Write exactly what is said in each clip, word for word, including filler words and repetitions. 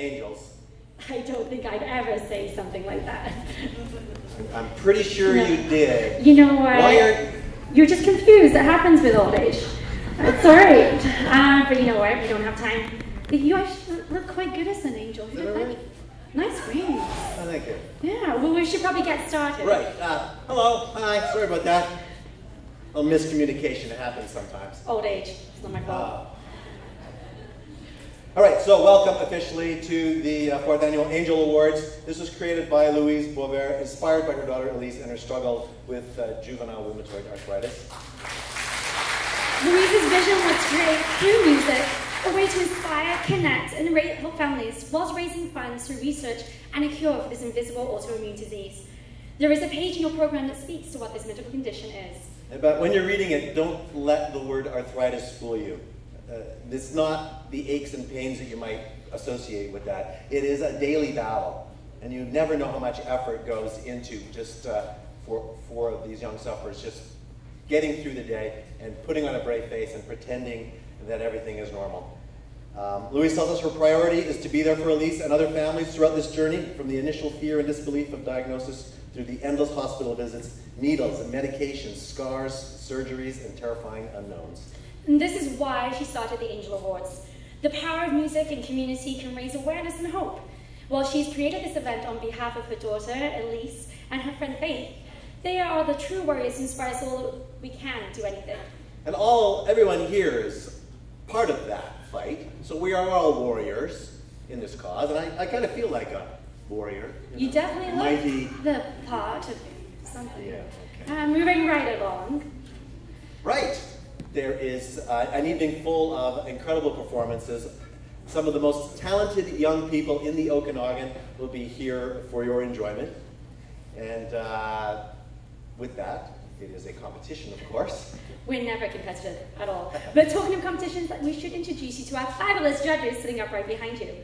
angels. I don't think I'd ever say something like that. I'm pretty sure no. you did. You know what? Why are... You're just confused. It happens with old age. That's all right. Uh, but you know what? We don't have time. You actually look quite good as an angel. You look like nice rings. Oh, thank you. Yeah, well, we should probably get started. Right. Uh, hello. Hi. Sorry about that. A little miscommunication that happens sometimes. Old age. It's not my fault. Uh, All right, so welcome officially to the uh, fourth Annual Angel Awards. This was created by Louise Bovert, inspired by her daughter Elise and her struggle with uh, juvenile rheumatoid arthritis. Louise's vision was to create, through music, a way to inspire, connect, and help families whilst raising funds through research and a cure for this invisible autoimmune disease. There is a page in your program that speaks to what this medical condition is. But when you're reading it, don't let the word arthritis fool you. Uh, it's not the aches and pains that you might associate with that. It is a daily battle, and you never know how much effort goes into just uh, for, for these young sufferers, just getting through the day and putting on a brave face and pretending that everything is normal. Um, Louise tells us her priority is to be there for Elise and other families throughout this journey, from the initial fear and disbelief of diagnosis through the endless hospital visits, needles and medications, scars, surgeries, and terrifying unknowns. And this is why she started the Angel Awards. The power of music and community can raise awareness and hope. While she's created this event on behalf of her daughter, Elise, and her friend Faith, they are the true warriors who inspire us all that we can do anything. And all, everyone here is part of that fight, so we are all warriors in this cause, and I, I kind of feel like a warrior. You, you know, definitely mighty... like the part of something. Yeah, okay. Uh, moving right along. Right. There is uh, an evening full of incredible performances. Some of the most talented young people in the Okanagan will be here for your enjoyment. And uh, with that, it is a competition, of course. We're never competitive at all. But talking of competitions, we should introduce you to our fabulous judges sitting up right behind you.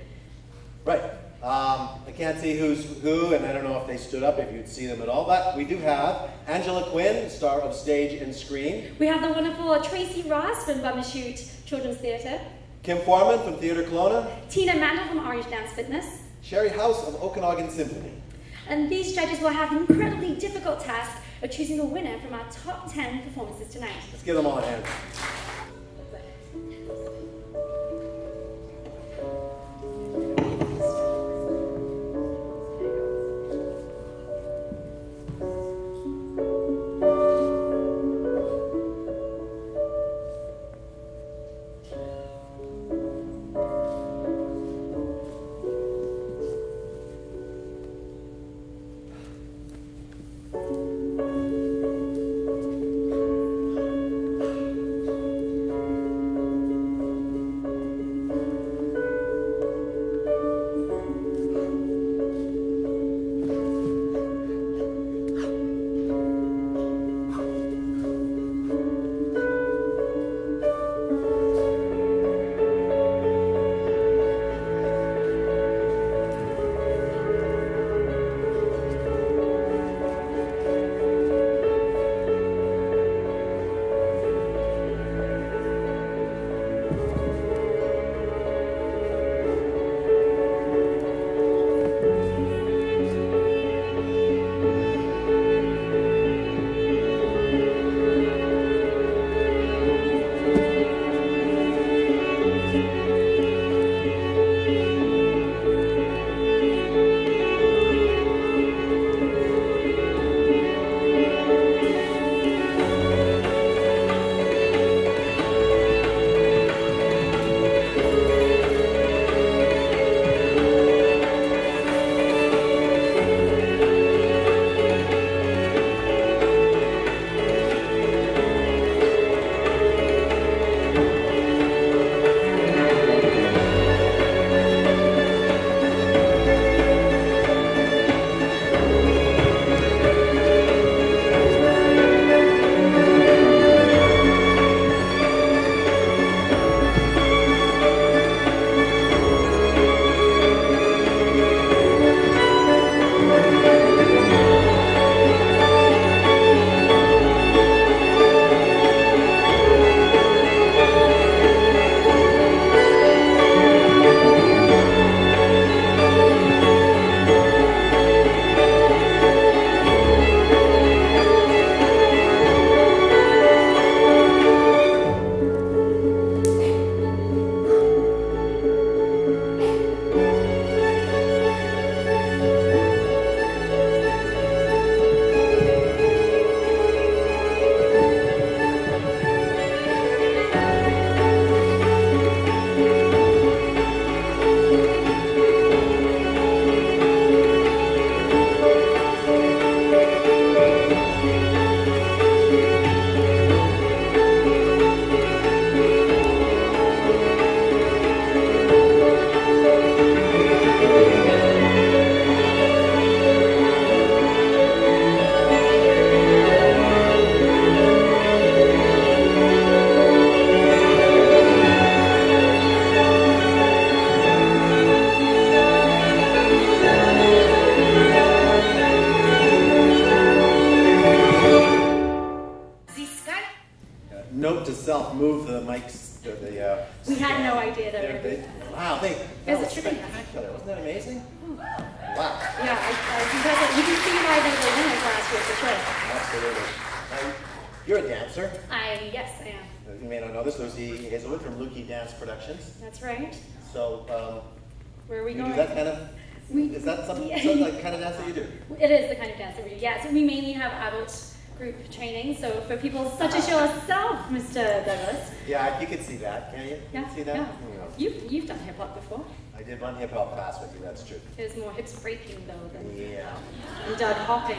Right. Um, I can't see who's who, and I don't know if they stood up, if you'd see them at all, but we do have Angela Quinn, star of stage and screen. We have the wonderful Tracy Ross from Bumbershoot Children's Theatre. Kim Foreman from Theatre Kelowna. Tina Mandel from Orange Dance Fitness. Sherry House of Okanagan Symphony. And these judges will have an incredibly difficult task of choosing a winner from our top ten performances tonight. Let's give them all a hand. helped move the mics. Or the, uh, we had no idea that we were doing that. Wow, they, that was spectacular. Wasn't that amazing? Mm. Wow. Yeah, I, I think that's it. You can see why they were winners last year for sure. Absolutely. Um, you're a dancer. I, yes, I am. You may not know this. There's the Hazelwood from Lukey Dance Productions. That's right. So, um, where are we you going? Do that kind of. We, is that something, yeah. something like kind of dance that you do? It is the kind of dance that we do, yeah. So we mainly have adult group training, so for people such as yourself, Mister Douglas. Yeah, you can see that, can you? Yeah, you can see that? Yeah. No. You've, you've done hip-hop before. I did one hip-hop class with you, that's true. It was more hips breaking, though, than yeah. and Doug hopping.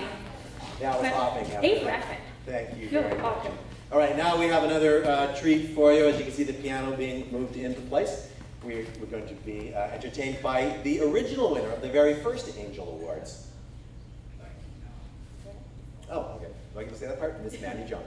Yeah, I was but hopping. A graphic. Thank you You're very welcome. Much. All right, now we have another uh, treat for you. As you can see, the piano being moved into place. We're going to be uh, entertained by the original winner of the very first Angel Awards. Oh, okay. Do I get to say that part? Miss Manny John.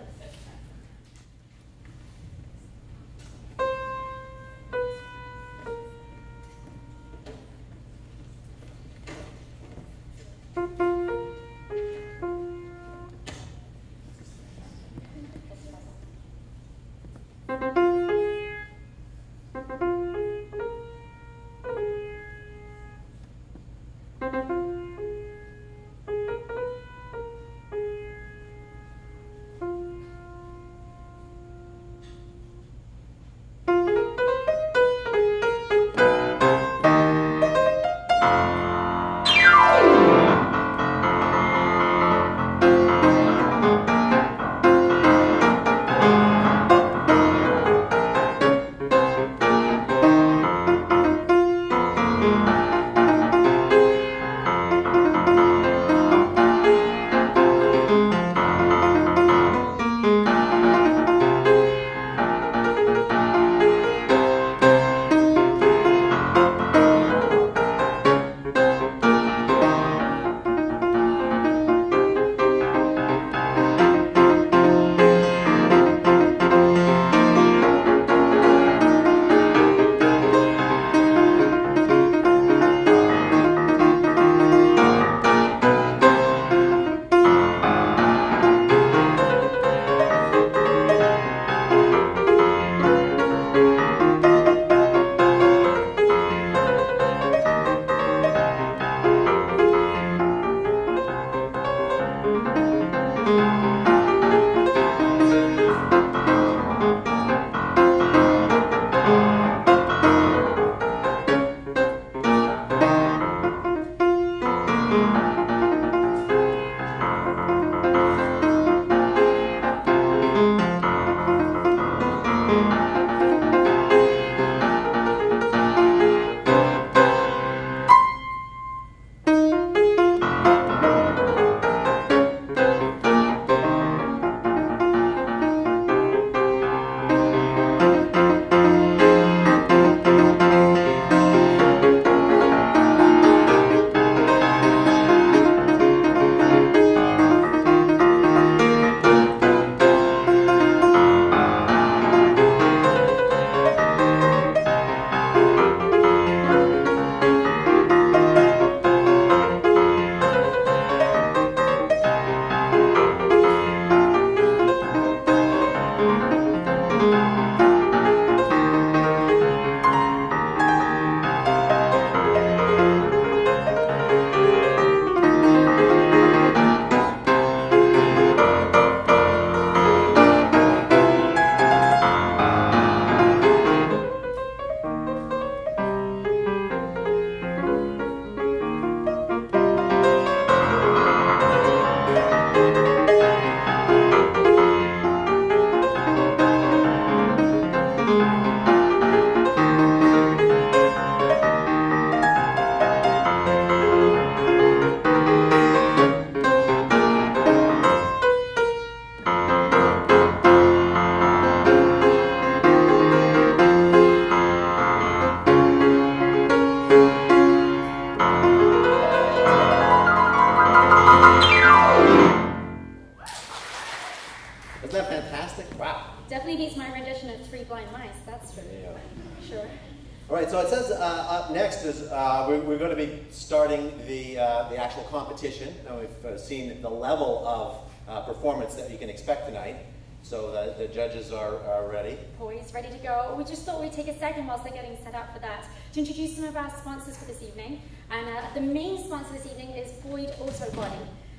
Competition. Now we've uh, seen the level of uh, performance that you can expect tonight. So the, the judges are, are ready. Poised, ready to go. We just thought we'd take a second whilst they're getting set up for that to introduce some of our sponsors for this evening. And uh, the main sponsor this evening is Boyd Auto Body.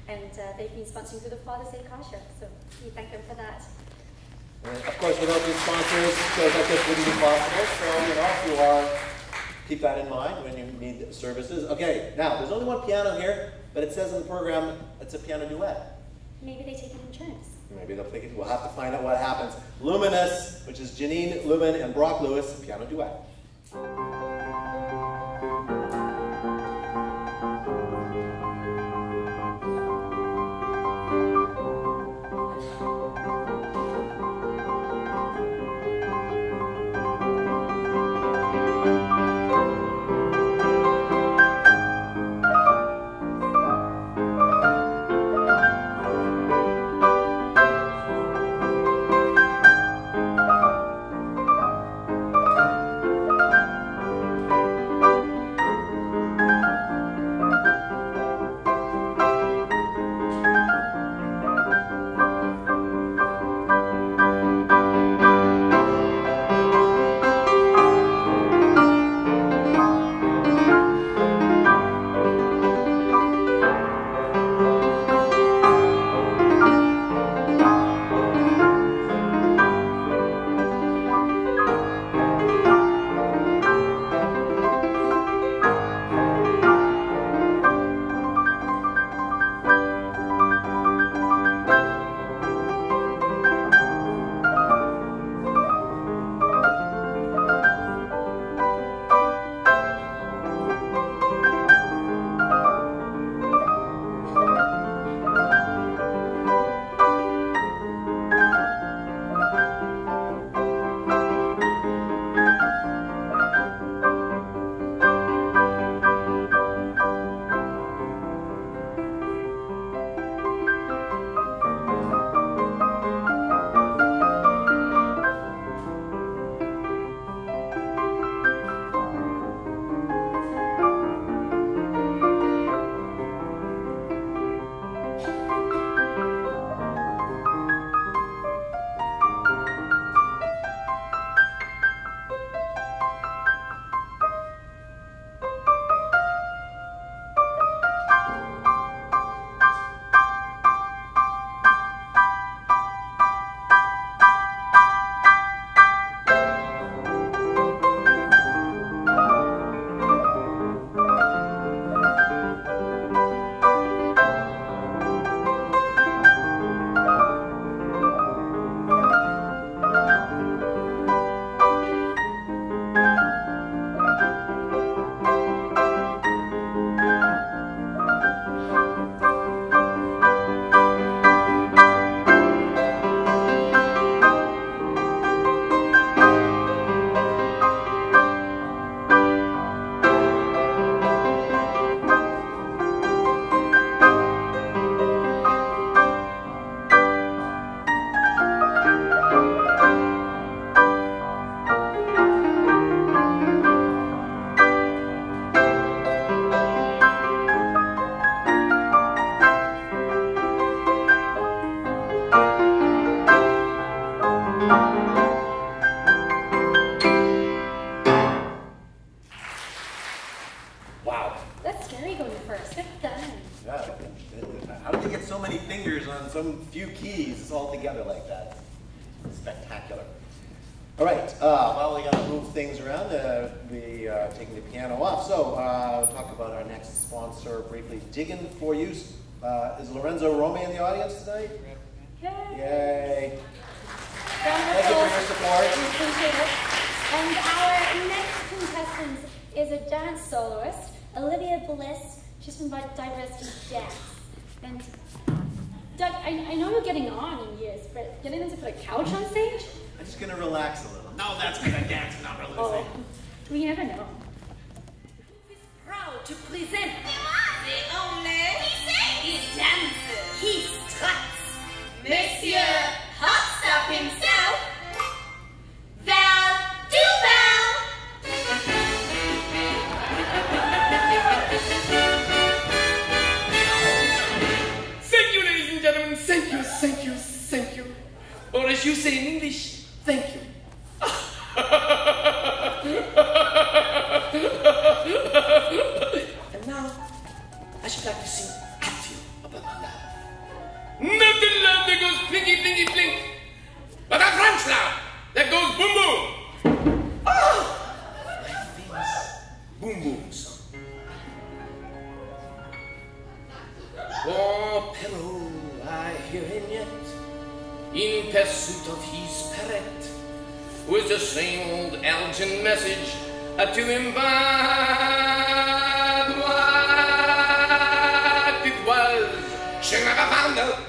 And uh, they've been sponsoring through the Father's Day car show. So we thank them for that. And of course, without these sponsors, shows like this wouldn't be possible. So, you know, if you are, keep that in mind when you need services. Okay, now, there's only one piano here, but it says in the program it's a piano duet. Maybe they take it in turns. Maybe they'll take it. We'll have to find out what happens. Luminous, which is Janine Lumen and Brock Lewis, piano duet. Digging for you. Uh, is Lorenzo Romy in the audience tonight? Yay! Yay. Thank you for your support. We appreciate it. And our next contestant is a dance soloist, Olivia Bliss. She's from Diversity Jazz. And Doug, I, I know you're getting on in years, but getting them to put a couch on stage? I'm just going to relax a little. No, that's because I dance, not really. Oh, we never know. Who is proud to present? The only he dances, he struts, Monsieur Hotstop himself, Val Duval. Thank you, ladies and gentlemen. Thank you, thank you, thank you. Boris what you say in English, thank you. And now, I should like to sing at you about my love. Nothing love that goes plinky, plinky, plink, but a French love that goes boom, boom. Oh, my famous boom, boom song. Oh, pillow, I hear him yet, in pursuit of his parrot, with the same old Elgin message uh, to him by what it was. She never found out,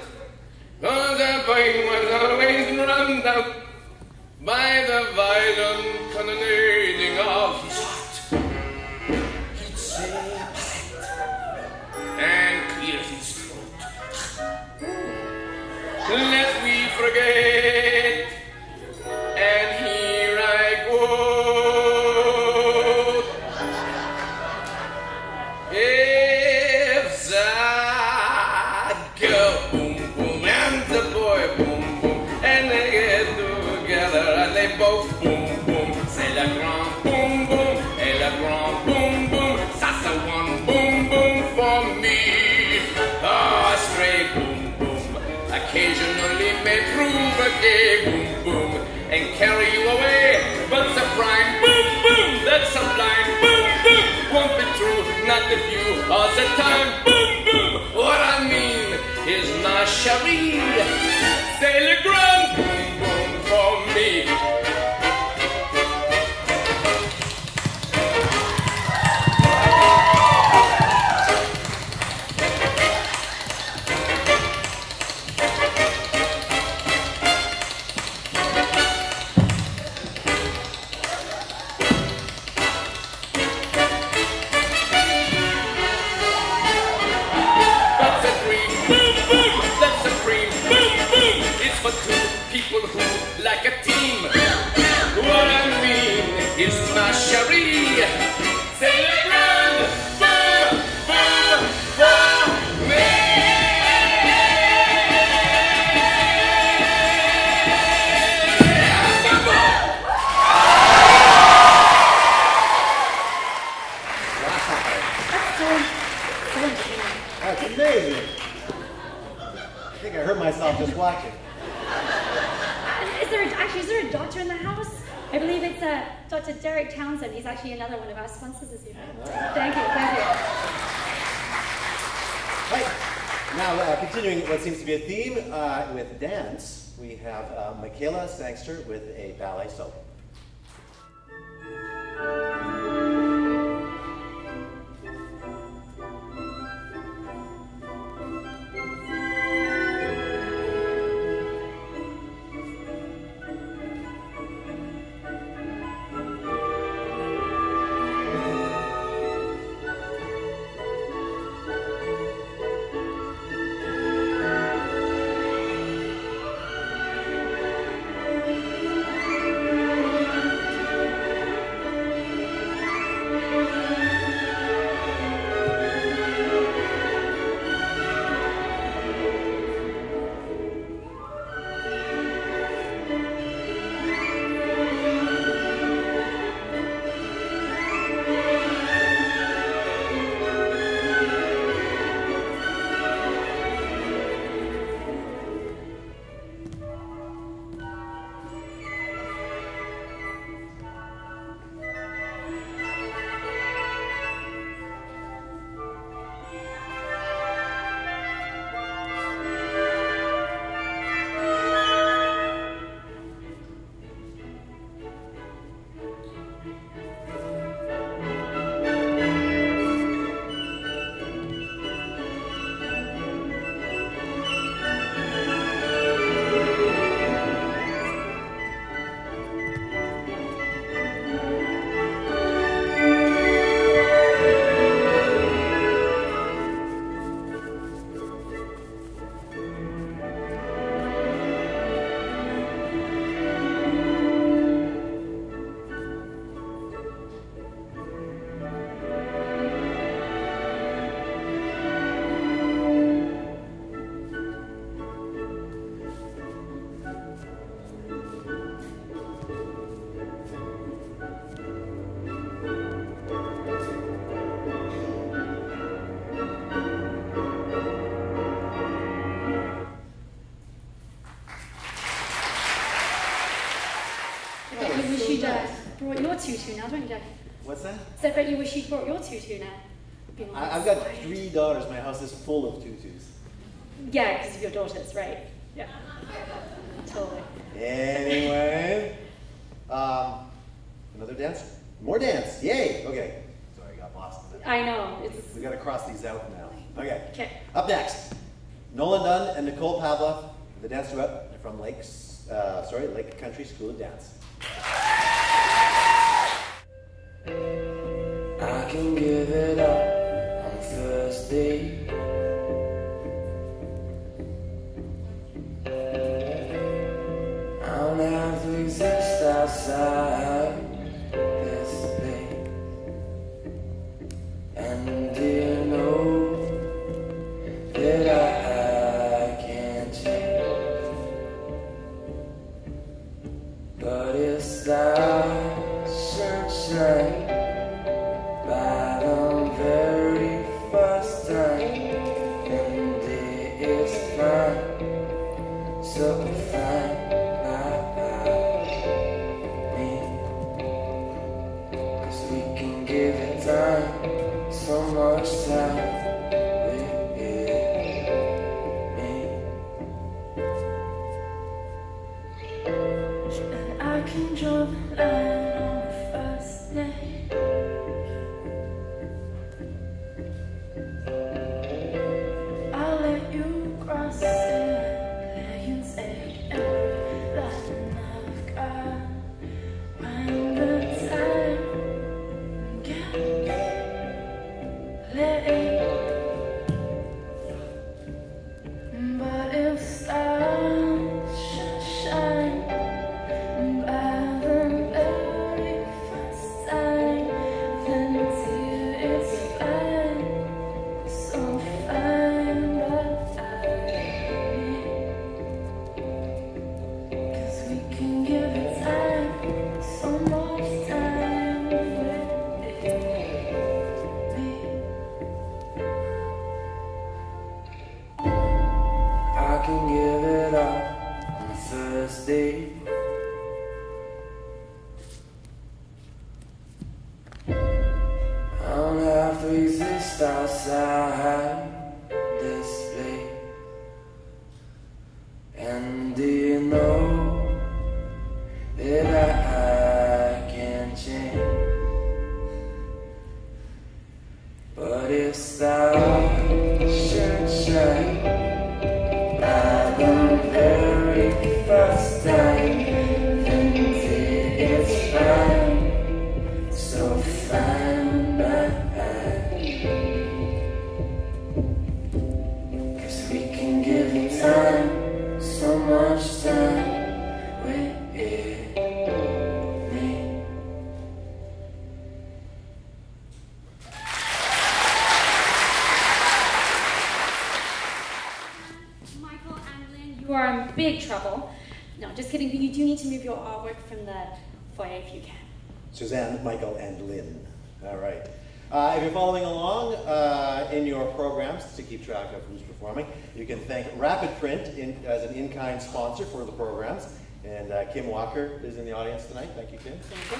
for the boy was always drowned out by the violent cannonading of his heart. He'd say parrot, and clear his throat. Forget, and here I go. If that girl boom boom and the boy boom boom, and they get together and they both boom boom, c'est la grande boom boom, et la grande boom boom, ça c'est one boom boom for me. Oh, a straight boom boom, occasionally may prove a gay boom boom and carry you away, but the prime boom boom, that sublime boom boom won't be true, not if you are the time boom boom. What I mean is ma chérie, c'est le grand boom boom for me. Michaela Sangster with a ballet solo. Thank you. your tutu now, don't you? What's that? So I bet you wish you'd brought your tutu now. Nice. I, I've got three daughters. My house is full of tutus. Yeah, because of your daughters, right? Yeah. Totally. Anyway. um, another dance? More dance. Yay. Okay. Sorry, I got lost in that. I know. It's... we got to cross these out now. Okay. Okay. Up next, Nolan Dunn and Nicole Pavla, the dance duet from Lakes, uh, sorry, Lake Country School of Dance. I can give it up on Thursday. I'll have to exist outside this space. And do you know that I, I can't change? But it's that sunshine. Suzanne, Michael, and Lynn. All right. Uh, if you're following along uh, in your programs to keep track of who's performing, you can thank Rapid Print in, as an in-kind sponsor for the programs. And uh, Kim Walker is in the audience tonight. Thank you, Kim. Thank you.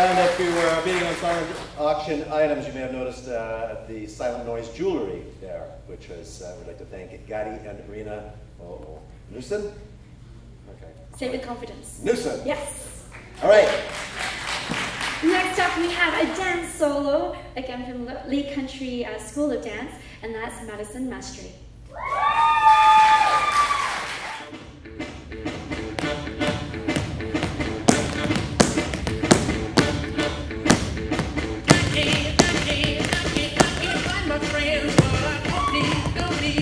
And if you were bidding on silent auction items, you may have noticed uh, the Silent Noise jewelry there, which is, uh, we'd like to thank Gaddy and Irina Newsom. Save the confidence. Newsom. Yes. All right. Next up, we have a dance solo, again from Lake Country uh, School of Dance, and that's Madison Mastery. Don't be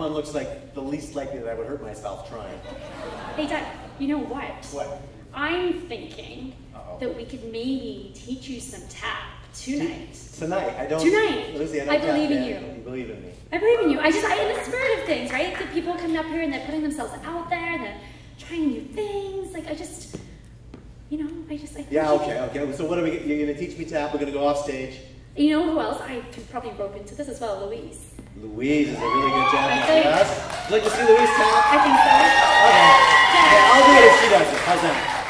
one looks like the least likely that I would hurt myself trying. Hey, Doug, you know what? What? I'm thinking Uh-oh. that we could maybe teach you some tap tonight. Tonight? I don't... Tonight! Lucy, I, don't I believe in you. You believe in me. I believe in you. I just, I, in the spirit of things, right? The people coming up here and they're putting themselves out there and they're trying new things. Like, I just, you know, I just... I yeah, okay, okay. So what are we... You're going to teach me tap. We're going to go off stage. You know who else? I could probably rope into this as well, Louise. Louise is a really good tap. Yes. Would you like to see Louise tap? I think so. Okay. Yeah. Yeah, I'll do it if she does it. How's that?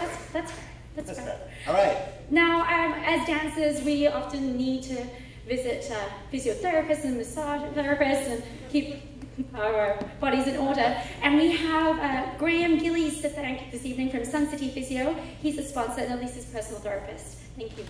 That's that's fair. That's, that's fair. fair. All right. Now, um, as dancers, we often need to visit uh, physiotherapists and massage therapists and keep our bodies in order. And we have uh, Graham Gillies to thank this evening from Sun City Physio. He's a sponsor and Elise's personal therapist. Thank you.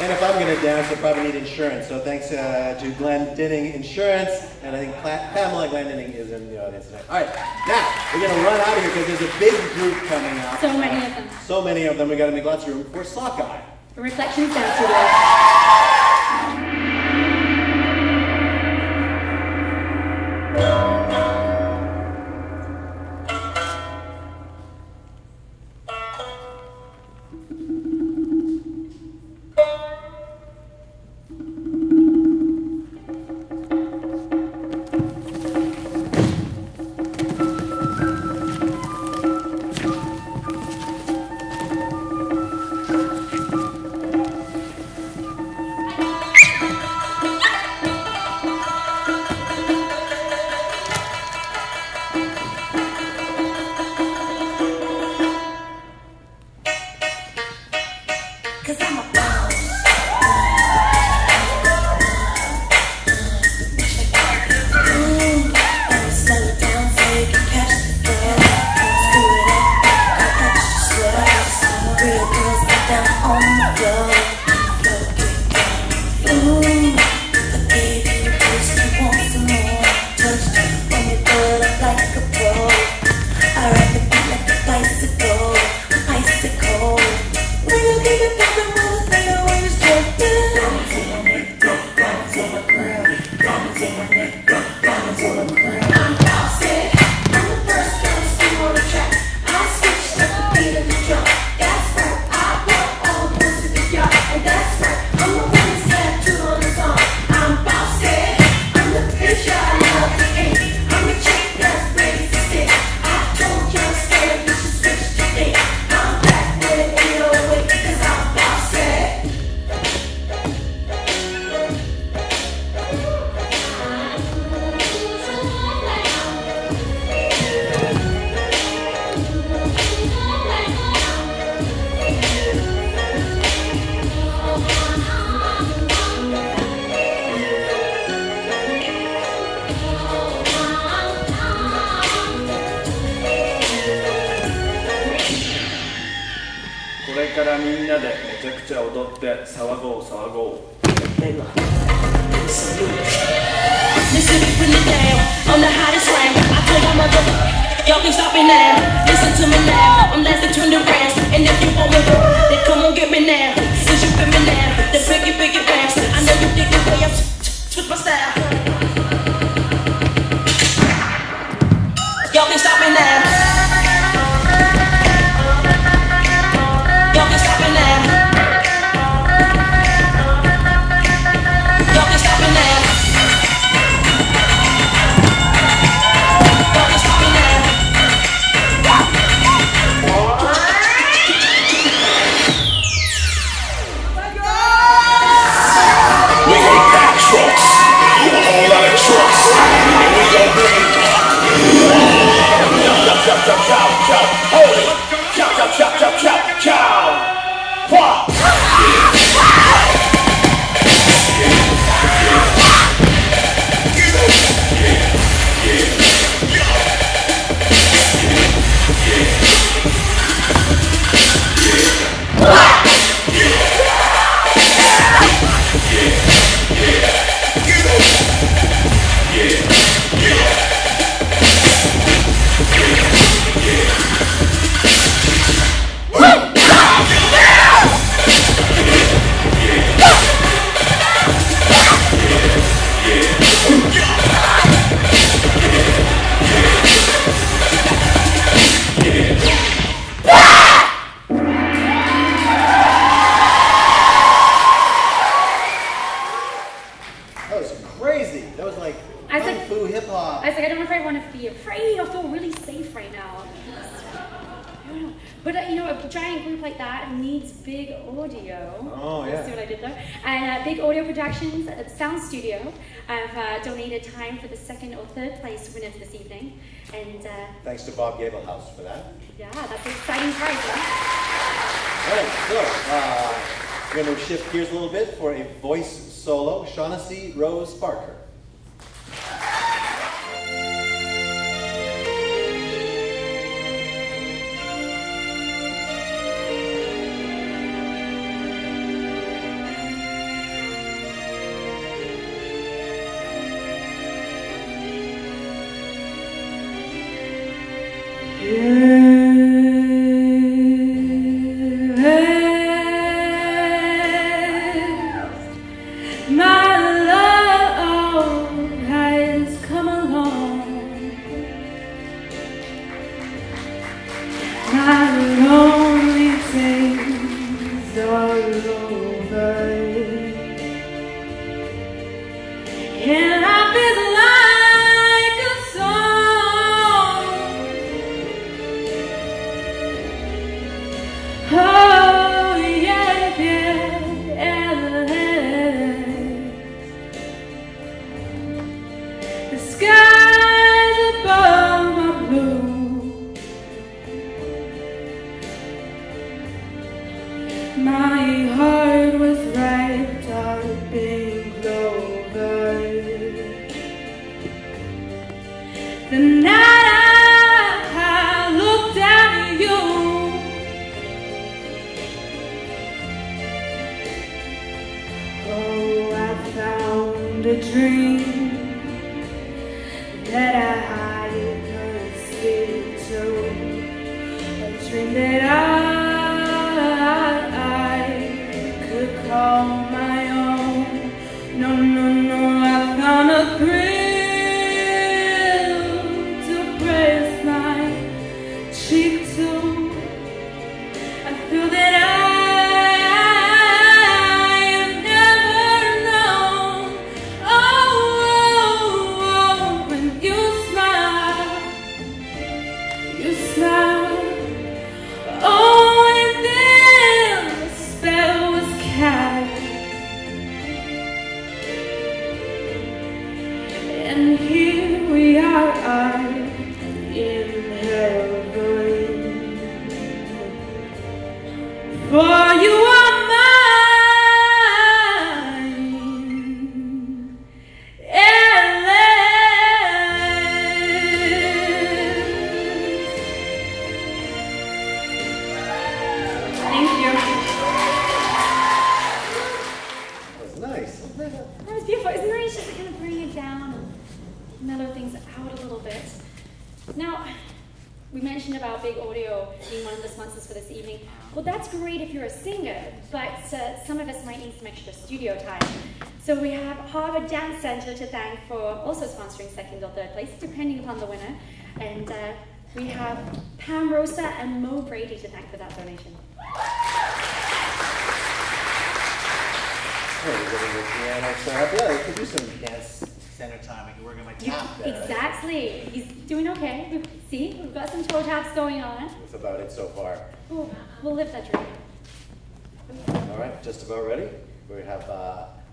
And if I'm going to dance, I probably need insurance. So thanks uh, to Glendinning Insurance, and I think Pla Pamela Glendinning is in the audience tonight. All right, now we're going to run out of here because there's a big group coming up. So many of them. So many of them. We've got to make lots of room for Sockeye. A reflection dance today. Yeah. I was like, Kung Fu hip hop. I was like, I don't know if I want to be afraid or feel really safe right now. I don't know. But uh, you know, a giant group like that needs big audio. Oh yeah. See what I did there? And uh, Big Audio Productions at Sound Studio. I've uh, donated time for the second or third place winner this evening. And uh, thanks to Bob Gablehouse for that. Yeah, that's an exciting prize. Huh? All right, so uh, we're going to shift gears a little bit for a voice solo. Shaughnessy Rose Barker.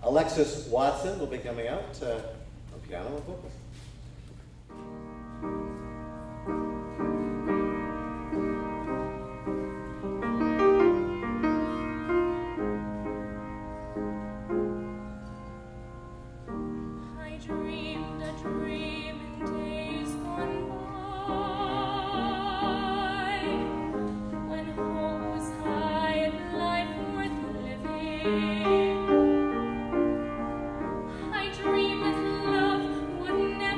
Alexis Watson will be coming out uh, on piano and vocals. Dream is love would never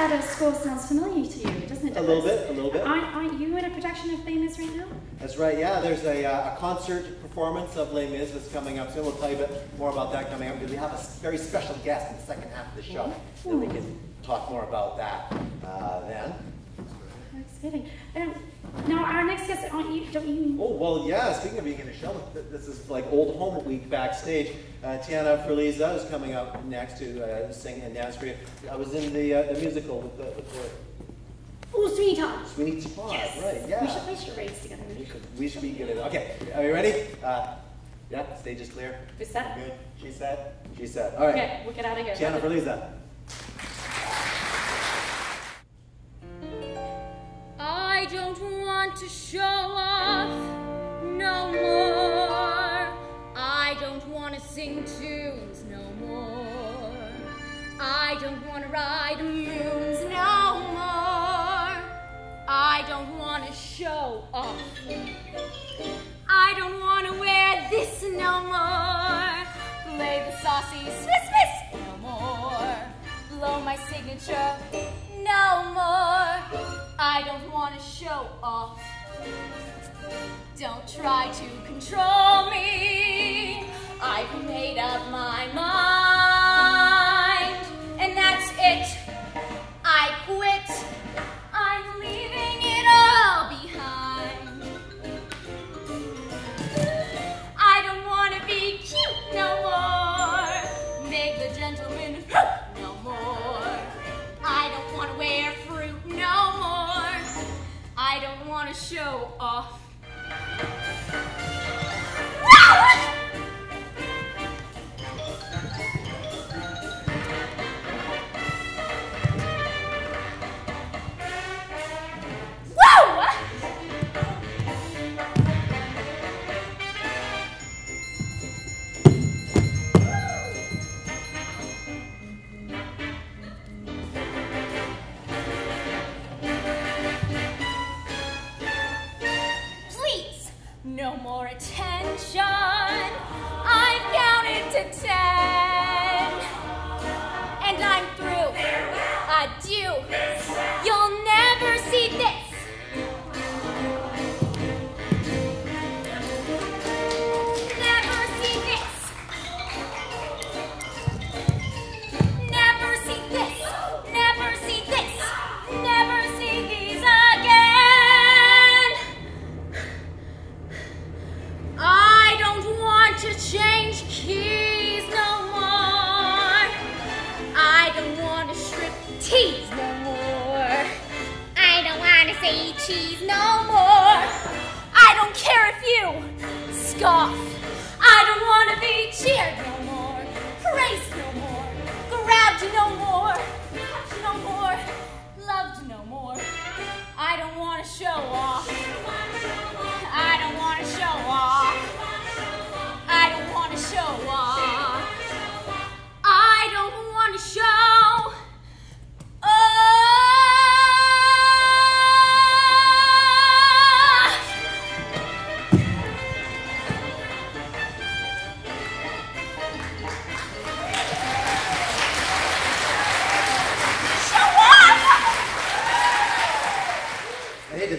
that out of school sounds familiar to you, doesn't it? Douglas? A little bit, a little bit. Aren't, aren't you in a production of Les Mis right now? That's right, yeah. There's a, uh, a concert performance of Les Mis that's coming up soon. We'll tell you a bit more about that coming up because we have a very special guest in the second half of the show. Ooh. And we can talk more about that uh, then. How exciting. Um, Now, our next guest, don't you, don't you... Oh, well, yeah, speaking of being in a show, this is like old home week backstage. Uh, Tiana Furliza is coming up next to uh, sing and dance for you. I was in the, uh, the musical with the... With the oh, Sweeney Todd. Sweeney Todd, yes. Right, yeah. We should play charades together. We should, we should be good at it. Okay, are you ready? Uh, yeah, stage is clear. Who's set? Good. She set. She set. All right. Okay, we'll get out of here. Tiana Furliza. I don't want to show off no more. I don't want to sing tunes no more. I don't want to ride moons no more. I don't want to show off. I don't want to wear this no more. Play the saucy Swiss Swiss no more. Blow my signature no more. I don't want to show off. Don't try to control me. I've made up my mind, and that's it. I quit. I'm leaving it all behind. I don't want to be cute no more. Make the gentleman no more. I don't want to wear fruit no more. I don't want to show off. No more attention, I've counted to ten, and I'm through, adieu, you'll never see this. Never see this. Never see this. Never see this. Never see these again. I don't want to change keys no more. I don't want to strip tease no more. I don't want to say cheese no more. I don't care if you scoff. I don't want to be cheered no more. Praised no more. Grabbed no more. Touched no more. Loved no more. I don't want to show off. I don't want to show off. I don't want to show off. I don't want to show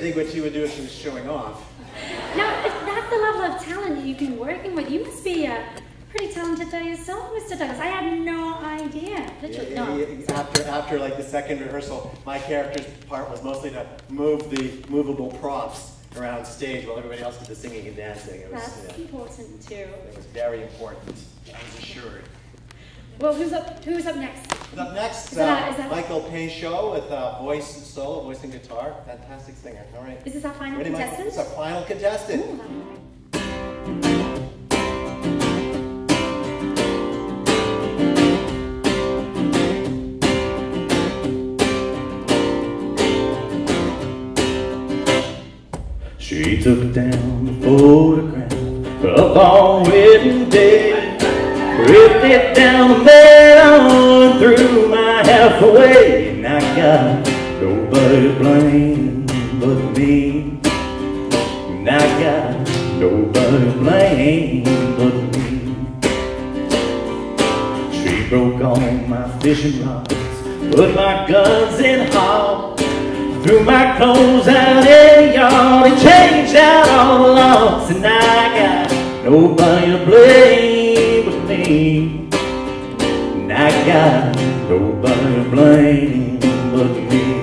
think what she would do if she was showing off. Now, if that's the level of talent you've been working with, you must be a pretty talented by yourself, Mister Douglas. I had no idea. Literally, yeah, no. After, after like the second rehearsal, my character's part was mostly to move the movable props around stage while everybody else did the singing and dancing. It was, that's yeah, important too. It was very important. I was assured. Well, who's up? Who's up next? Up next, uh, uh, that... Michael Peychaud with uh, voice and solo, voice and guitar. Fantastic singer. All right. Is this our final Ready, contestant? This is our final contestant. Ooh, she took down the photograph of our wedding day. Ripped it down and then on through my halfway. And I got nobody to blame but me. And I got nobody to blame but me. She broke all my fishing rods, Put my guns in the hall, threw my clothes out in the yard, and changed out all the locks, and I got nobody to blame but me. And I got nobody to blame but me.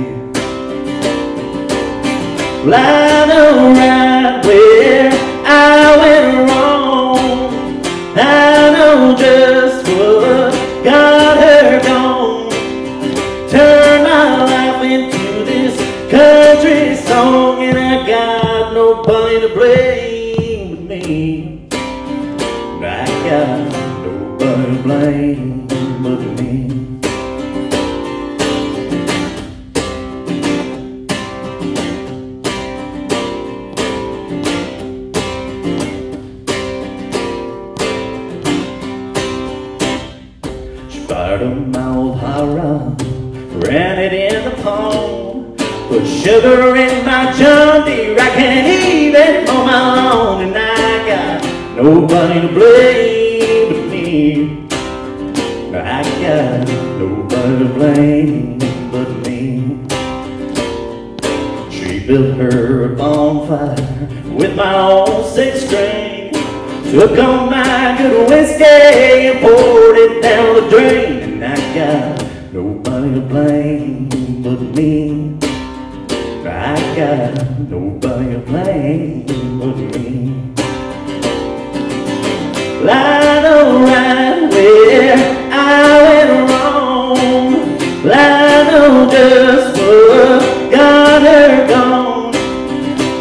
Well, I know right where I went wrong. I know just what got her gone. Turn my life into this country song, and I got nobody to blame but me. I got nobody to blame but me. Ran it in the pond, put sugar in my John Deere, I can't even mow my lawn, and I got nobody to blame but me. I got nobody to blame but me. She built her a bonfire with my own six string, took on my good whiskey and poured it down the drain, and I got nobody to blame but me. I got nobody to blame but me. Well, I know right where I went wrong. Well, I know just what got her gone.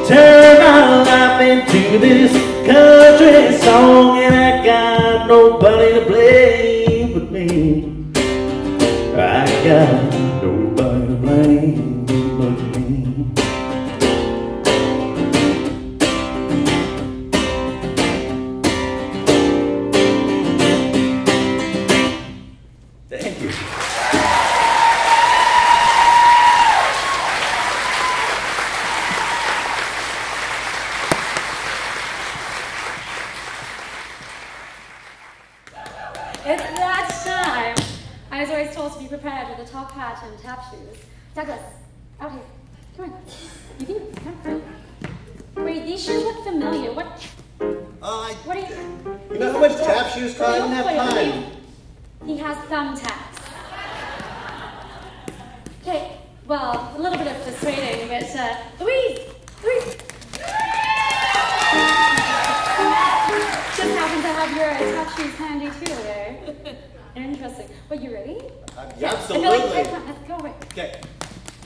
Turn my life into this country song, and I got nobody to blame but me. I got nobody to blame but me. Thank you. It's that time. I was always told to be prepared with a top hat and tap shoes. Douglas, out here. Come on. You can come on. Wait, these shoes look familiar. What? Uh, what are you? You know how much tap shoes cost? I didn't have time. He has thumbtacks. Okay, well, a little bit of persuading, but uh, Louise! Louise! Just happen to have your uh, tap shoes handy too there. Interesting. Well, you ready? Uh, yeah, absolutely. I feel like, come on, let's go away. Okay.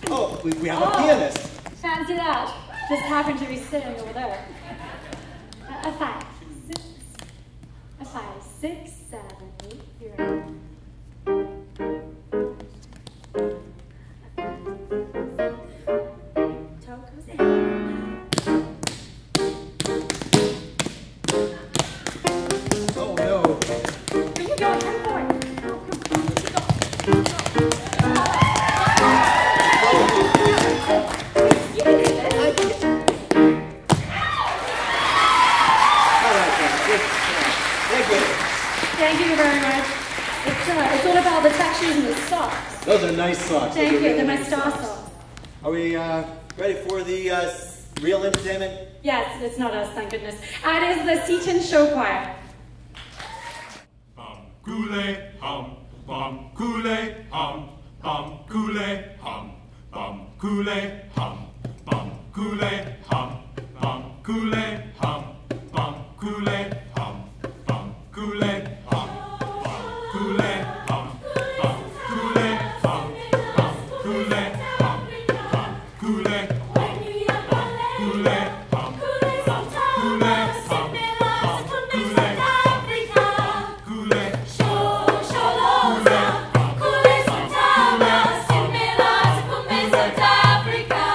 Oh, we, we have oh, a pianist. Fancy that. Just happened to be sitting over there. A, a five, six, a five, six, seven, eight. You're ready. It's not us, thank goodness. And it is the Seaton Show Choir. Bum kool-aid hum, bum kool-aid hum, bum kool-aid hum, bum kool-aid hum, bum kool-aid hum, bum kool-aid hum, bum kool-aid hum, bum kool-aid hum, bum kool-aid hum, bum kool-aid hum, bum kool-aid hum, bum kool-aid hum. Africa.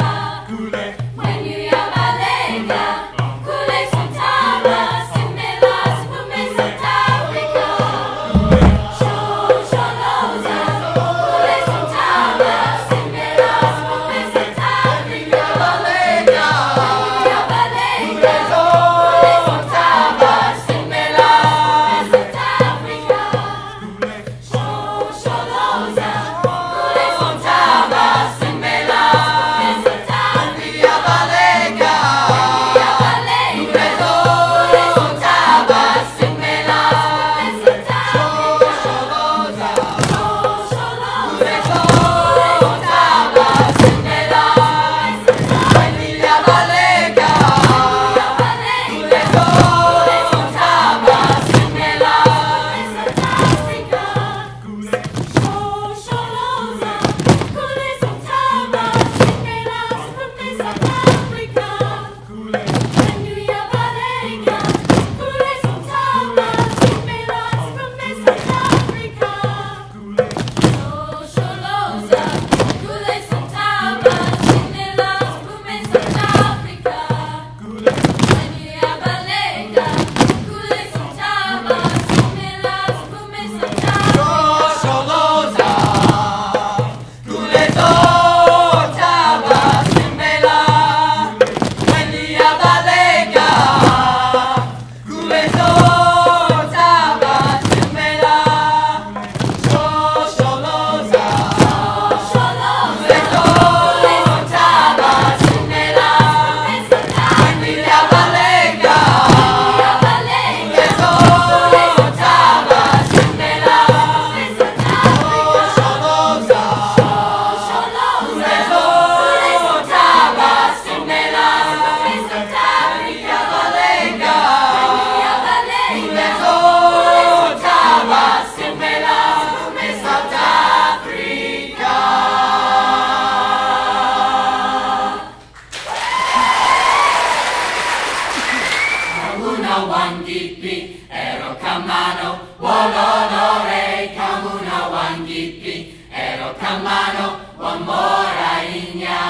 kang mano wa mora inya.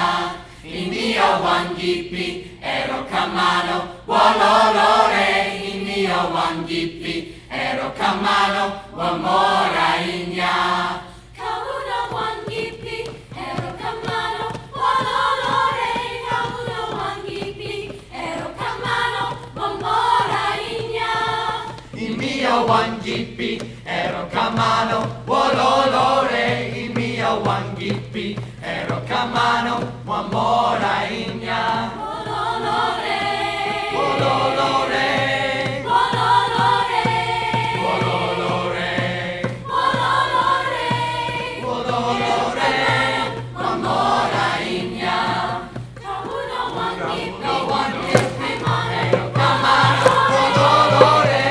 India wangipi ero kamano wa lolore. India wangipi ero kamano wa mora inya. Wangipi, ero kamano, wololore, il mio wangipi, ero kamano, wamora inya. Wololore, wololore, wololore, wololore, wololore, wololore, wamora inya. Kauno wangipi, wangipi, ero kamano, wololore.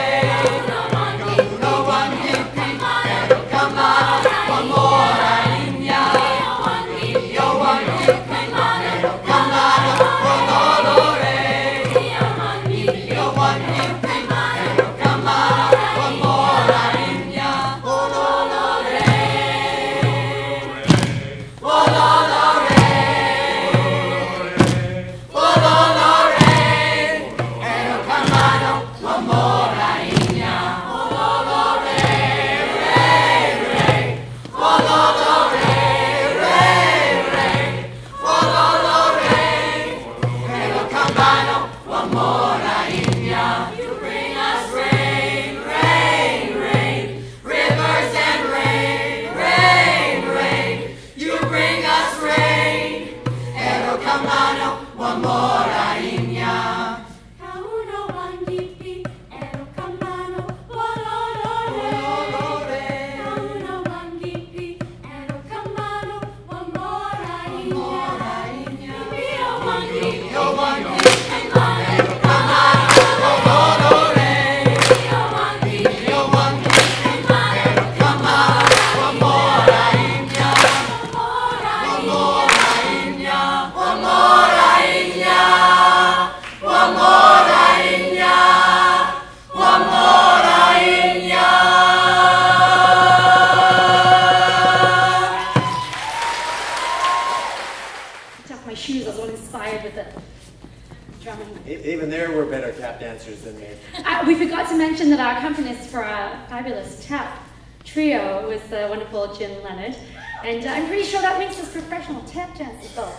Jim Leonard, and I'm pretty sure that makes us professional tap dancers. Well,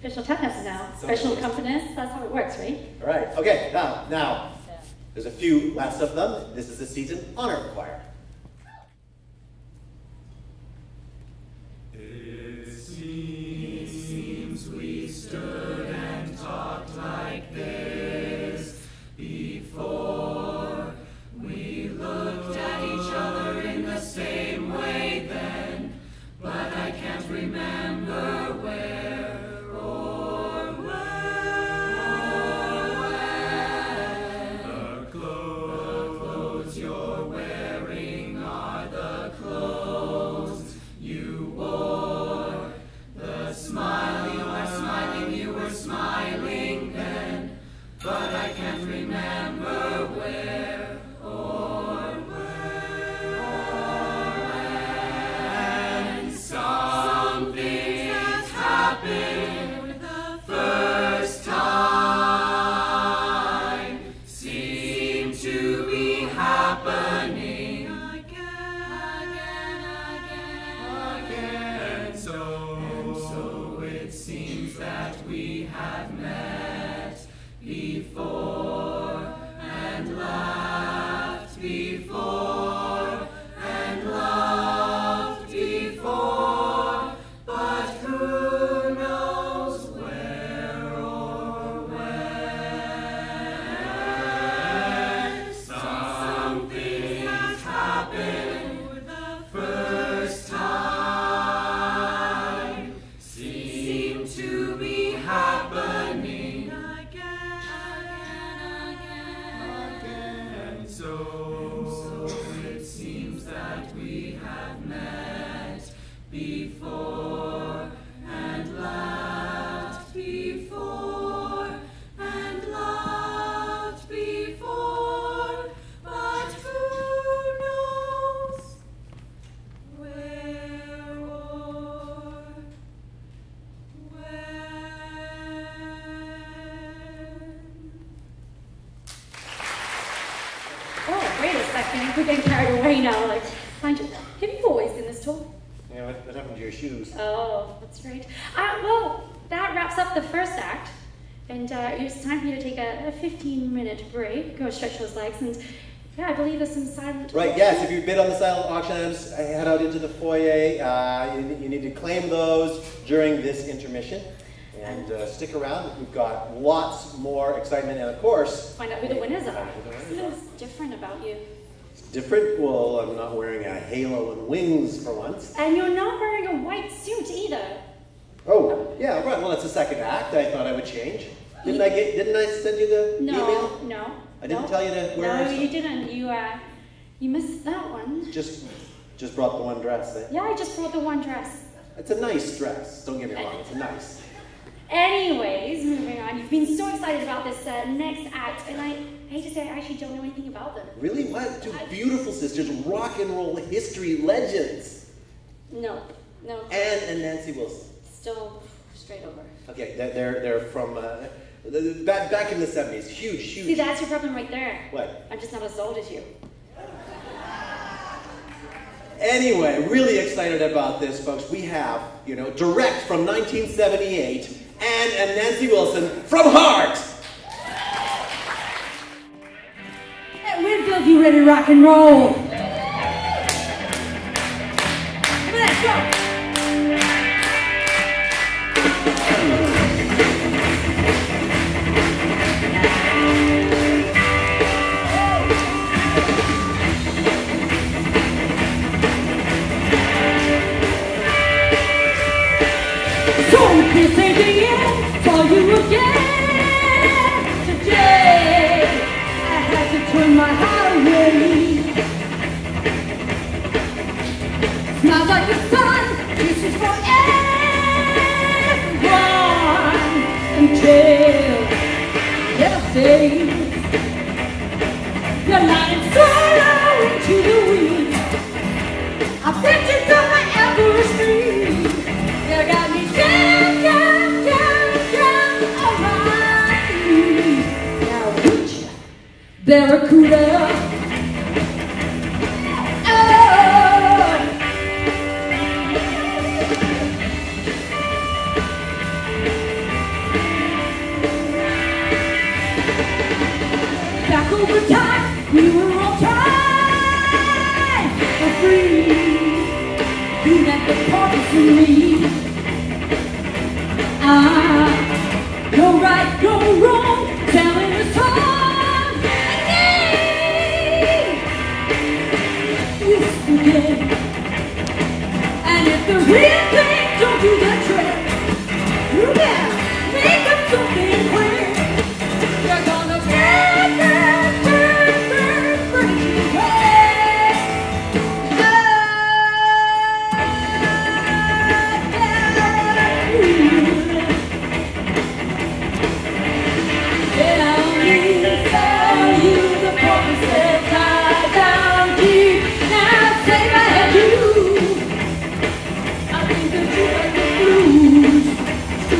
professional tap dancers now, Something professional companies. That's how it works, right? All right. Okay. Now, now, there's a few last of them. This is the season honor choir. It seems we stood and talked like this before. We looked at each other in the same way then, but I can't remember where or when. The clothes you're wearing sorry, you know, like, find you. Have you always been this tall? Yeah, what, what happened to your shoes? Oh, that's right. Uh, well, that wraps up the first act. And uh, it's time for you to take a fifteen-minute break, go stretch those legs, and yeah, I believe there's some silent... Right, yes, if you bid on the silent auction items, head out into the foyer. Uh, you, you need to claim those during this intermission. And uh, stick around, we've got lots more excitement, and of course... Find out who the winners are. What's different about you? It's different? Well, I'm not wearing a halo and wings for once. And you're not wearing a white suit either. Oh, yeah, right. Well, that's the second act. I thought I would change. Didn't I get? Didn't I send you the no, email? No, no. I didn't no. tell you to wear. No, you didn't. You uh, you missed that one. Just, just brought the one dress. Eh? Yeah, I just brought the one dress. It's a nice dress. Don't get me wrong. It's a nice. Anyways, moving on. You've been so excited about this uh, next act, and I, I hate to say I actually don't know anything about them. Really? What? Two I... beautiful sisters, rock and roll history legends. No, no. Anne and Nancy Wilson. Still straight over. Okay, they're they're from. Uh, Back, back in the seventies, huge, huge. See, that's your problem right there. What? I'm just not as old as you. Anyway, really excited about this, folks. We have, you know, direct from nineteen seventy-eight, Anne and Nancy Wilson from Heart. At Winfield, you ready to rock and roll? Come on, let's go. This ain't the end for you again. Today I had to turn my heart away. Smiles like the sun, this is for everyone. Until you're safe, you're not in sorrow into the weeds. I've been to my every street. You got me down. Barracuda. Oh. Back over time, we were all tied for free. You met the promise in me. Ah, no right, no wrong, telling us all. And if the real thing don't do the trick, you better make up something quick. You're gonna burn, burn, burn, burn, burn away. Oh, yeah, we tell you the promises I don't keep. Save my head, you. I think that you like the blues. Ooh.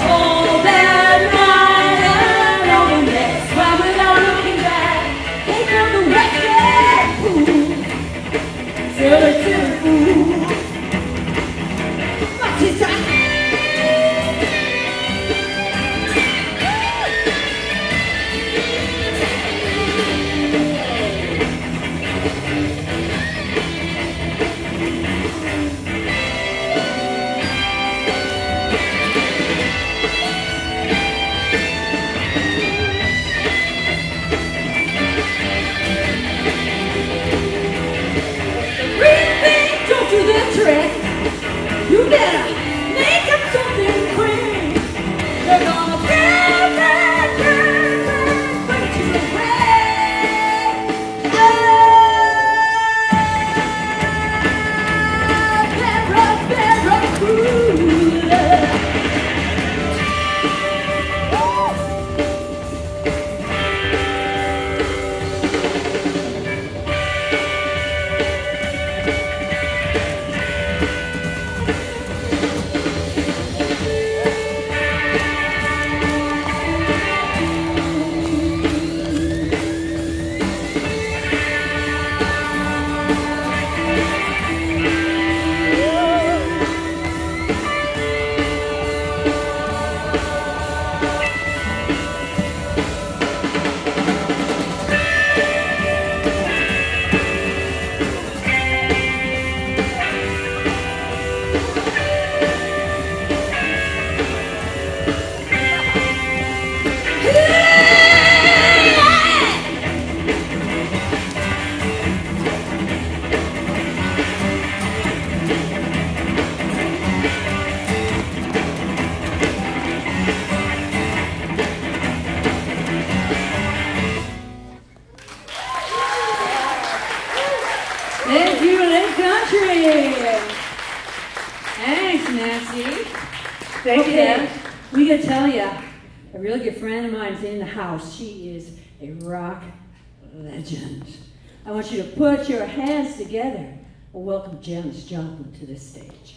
All that night and all the next, why without looking back, take out the wreckage. Ooh, tell it to the fool. Watch it, I we Welcome to Lake Country. Thanks, Nancy. Thank okay. you. We gotta tell you, a really good friend of mine's in the house. She is a rock legend. I want you to put your hands together and welcome Janice Joplin to the stage.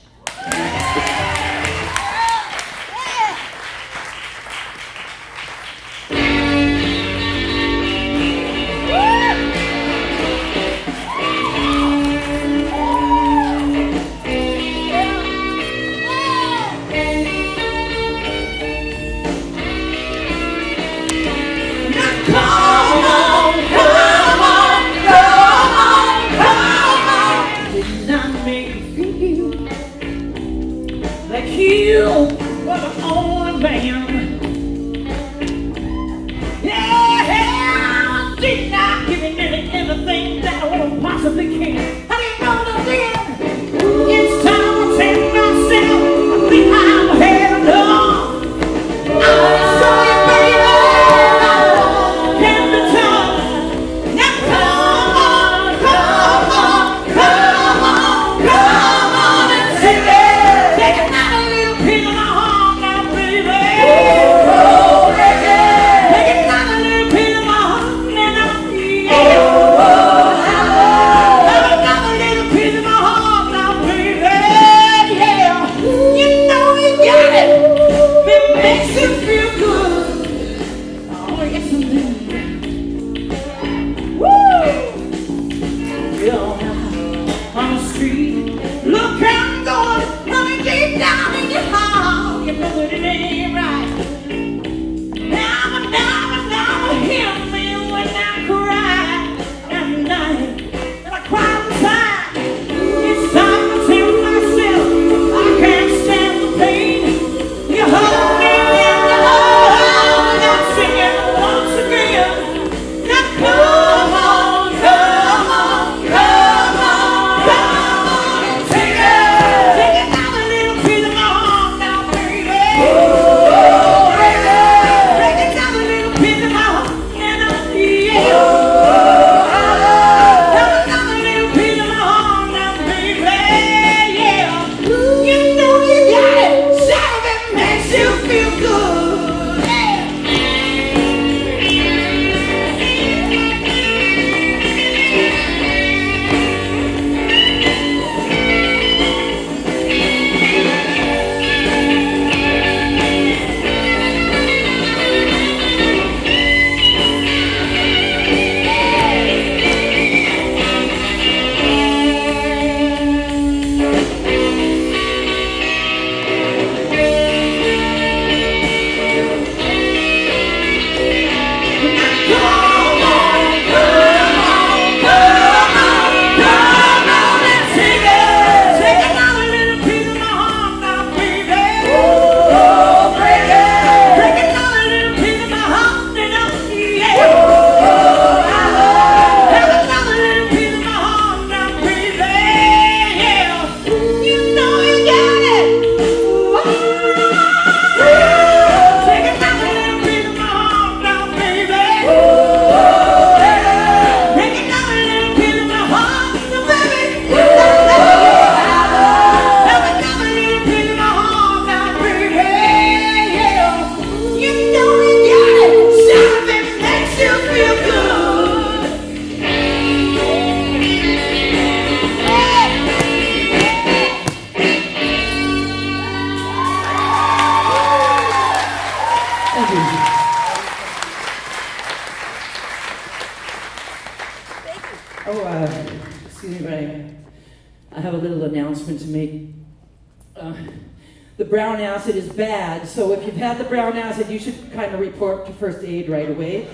First aid right away.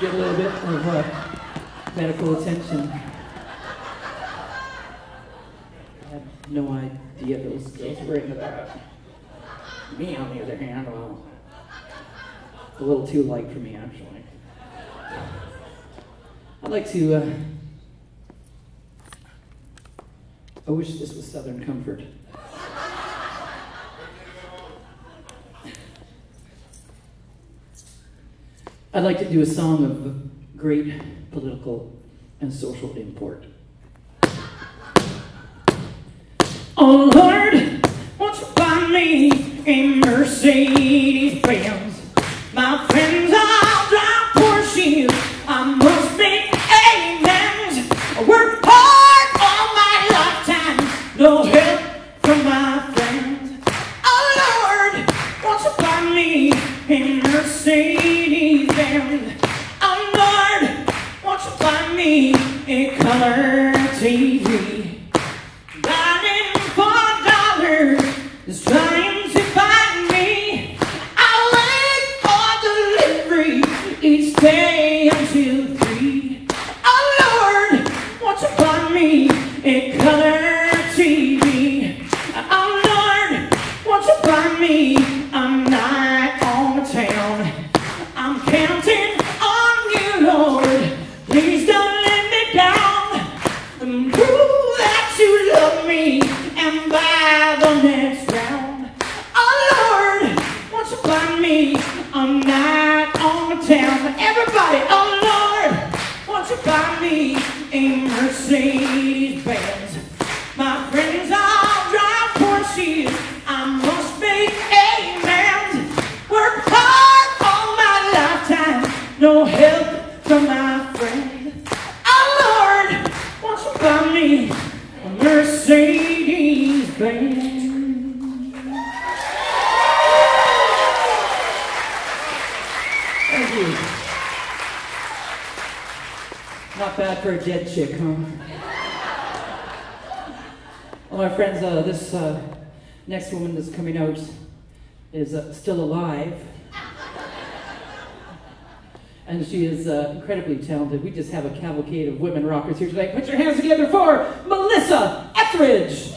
Get a little bit of uh, medical attention. I have no idea those girls were into that. Me, on the other hand, well, a little too light for me, actually. I'd like to. Uh, I wish this was Southern Comfort. I'd like to do a song of great political and social import. Oh Lord, won't you find me a Mercedes Benz? My friends all drive Porsches, I must make amens. I work hard all my lifetime, no help from my friends. Oh Lord, won't you find me a Mercedes Benz? Oh Lord, won't you find me a color T V? Trying to find me, I wait for delivery each day until three. Oh Lord, won't you buy me a color T V? Oh Lord, won't you buy me a night on the town? I'm counting on you, Lord. Please don't let me down. Prove that you love me and buy the next. I'm not on the town. Everybody, oh Lord, won't you buy me a Mercedes Benz? My friends all drive Porsches. I must make amends. Work hard all my lifetime, no help from my friends. Oh Lord, won't you buy me a Mercedes Benz? Not bad for a dead chick, huh? Well, my friends, uh, this uh, next woman that's coming out is uh, still alive. And she is uh, incredibly talented. We just have a cavalcade of women rockers here tonight. Put your hands together for Melissa Etheridge.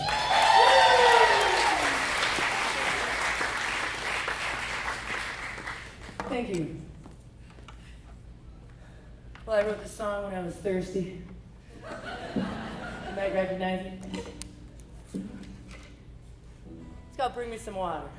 Thank you. Well, I wrote this song when I was thirsty. You might recognize it. It's called Bring Me Some Water.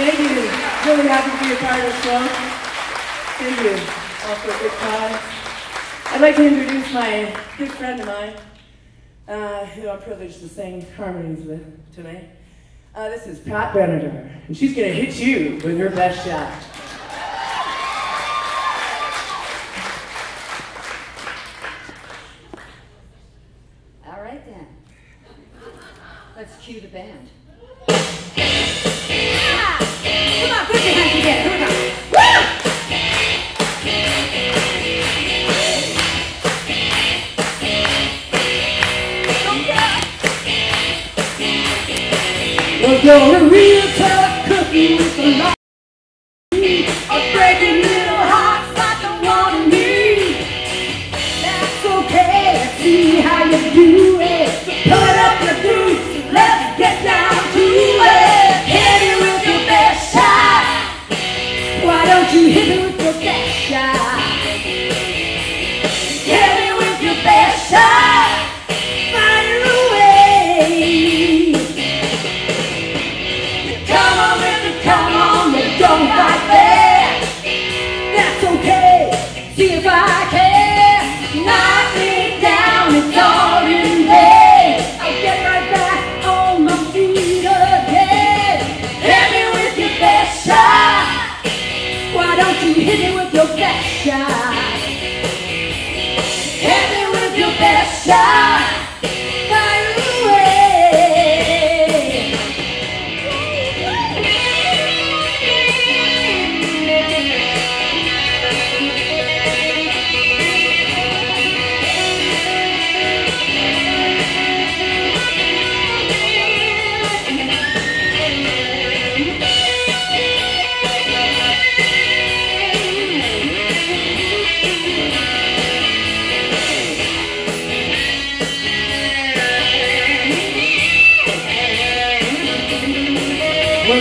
Thank you. Really happy to be a part of the show. Thank you. Also a good cause. I'd like to introduce my good friend of mine, uh, who I'm privileged to sing harmonies with tonight. Uh, this is Pat Benatar, and she's going to hit you with her best shot. All right, then. Let's cue the band. Yeah! Come on, put your hands together. Come on. We're going real tough cookie with the light. A breaking little hearts like the one in me. That's okay, let's see how you do it. So put up your boots, so let's get down to it. Hit it with your best shot. Why don't you hit it with your best shot? Hit it with your best shot.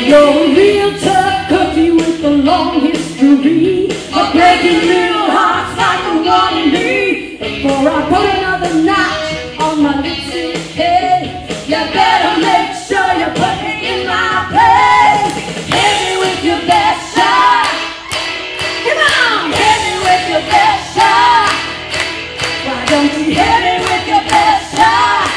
You're a real tough cookie with a long history of breaking little hearts like the one in me. Before I put another notch on my lips and head, you better make sure you put me in my place. Hit me with your best shot. Come on, hit me with your best shot. Why don't you hit me with your best shot?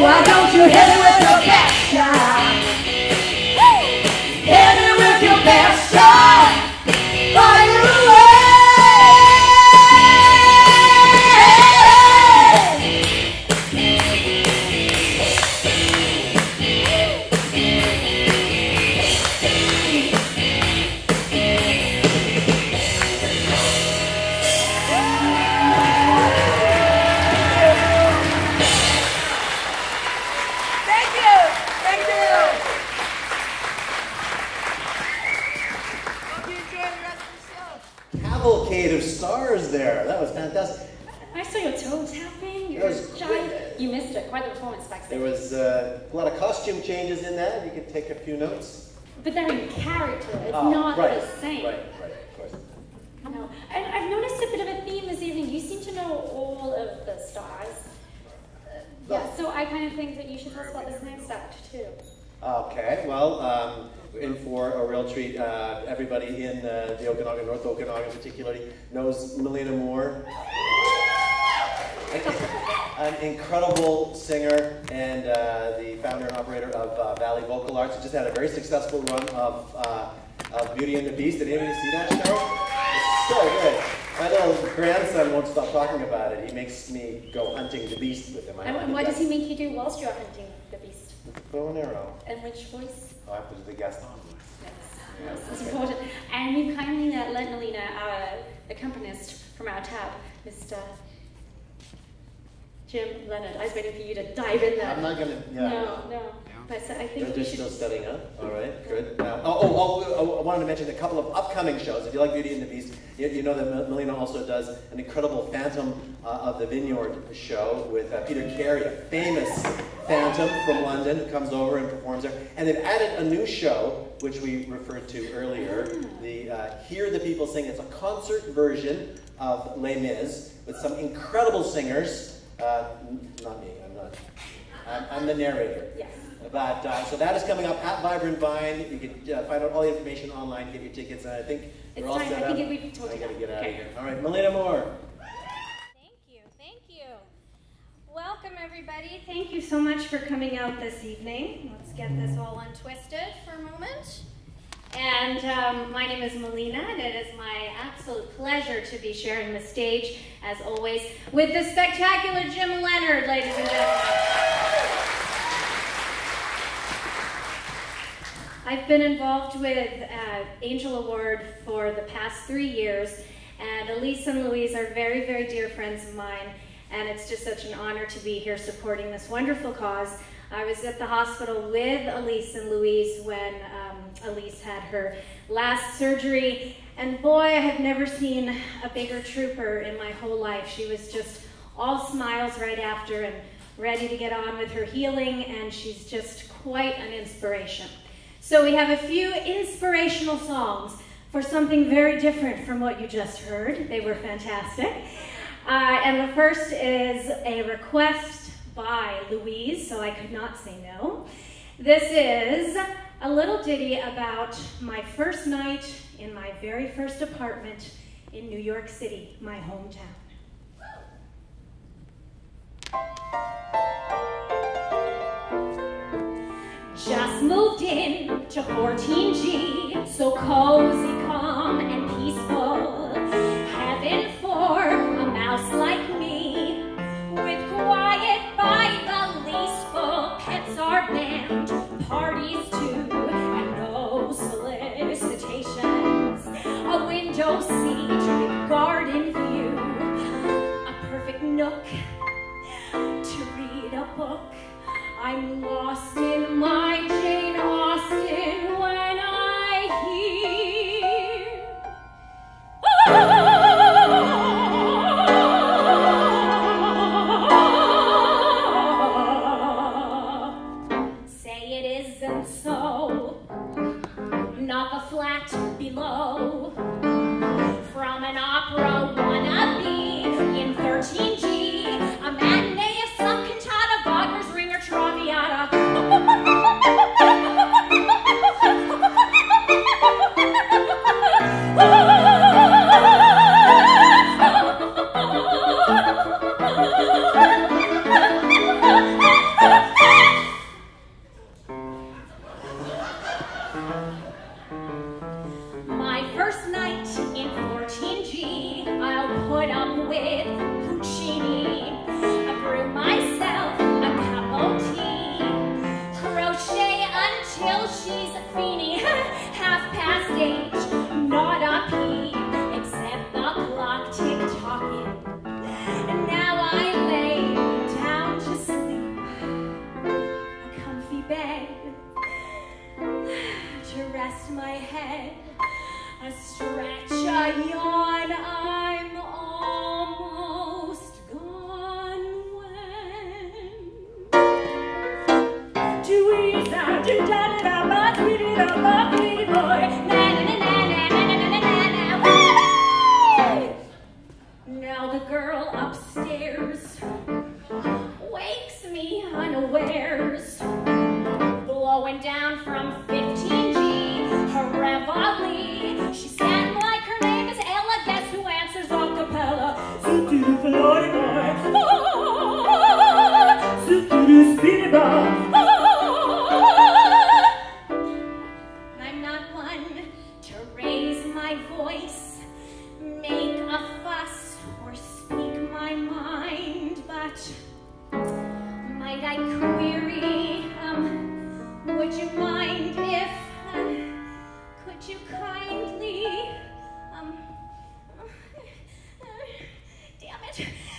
Why don't you hit it with your best shot? Hit it with your best shot. Fire there. That was fantastic. I saw your toe tapping. Your giant. You missed it. Quite the performance back there. There was uh, a lot of costume changes in that. You could take a few notes. But they're in character. It's oh, not right, the same. Right, right, of course. No. And I've noticed a bit of a theme this evening. You seem to know all of the stars. Uh, yeah, oh. So I kind of think that you should tell us about this next act, too. Okay, well, um, we're in for a real treat. Uh, everybody in uh, the Okanagan, North Okanagan particularly, knows Melina Moore. An incredible singer and uh, the founder and operator of uh, Valley Vocal Arts. She just had a very successful run of, uh, of Beauty and the Beast. Did anybody see that show? It's so good. My little grandson won't stop talking about it. He makes me go hunting the beast with him. I and why does he make you do whilst you're hunting the beast? Bow and arrow. And which voice? Oh, I have to do the Gaston voice. Yes, yeah, that's okay. Important. And you kindly uh, let Melina, our accompanist from our tab, Mister Jim Leonard. I was waiting for you to dive in there. I'm not gonna. Yeah. No, no. no. But so I think they're just still should... studying, huh? All right, good. Uh, oh, oh, oh, I wanted to mention a couple of upcoming shows. If you like Beauty and the Beast, you, you know that Melina also does an incredible Phantom uh, of the Vineyard show with uh, Peter Carey, a famous Phantom from London, who comes over and performs there. And they've added a new show, which we referred to earlier, the uh, Hear the People Sing. It's a concert version of Les Mis, with some incredible singers. Uh, not me, I'm not. I'm, I'm the narrator. Yes. But, uh, so that is coming up at Vibrant Vine. You can uh, find out all the information online, get your tickets. And I think we're all set up. It's time. I think we've totally got to get out of here. All right, Melina Moore. Welcome, everybody. Thank you so much for coming out this evening. Let's get this all untwisted for a moment. And um, my name is Melina, and it is my absolute pleasure to be sharing the stage, as always, with the spectacular Jim Leonard, ladies and gentlemen. I've been involved with uh, Angel Award for the past three years, and Elise and Louise are very, very dear friends of mine. And it's just such an honor to be here supporting this wonderful cause. I was at the hospital with Elise and Louise when um, Elise had her last surgery. And boy, I have never seen a bigger trooper in my whole life. She was just all smiles right after and ready to get on with her healing. And she's just quite an inspiration. So we have a few inspirational songs for something very different from what you just heard. They were fantastic. Uh, and the first is a request by Louise, so I could not say no. This is a little ditty about my first night in my very first apartment in New York City, my hometown. Just moved in to fourteen G, so cozy, calm, and peaceful. Heaven for house like me, with quiet by the leaseful. Pets are banned, parties too, and no solicitations. A window seat with garden view, a perfect nook to read a book. I'm lost in my Jane Austen when I hear. Oh! Below from an opera wannabe in thirteen G, a matinee of some cantata, Wagner's Ring or Traviata.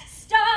Stop!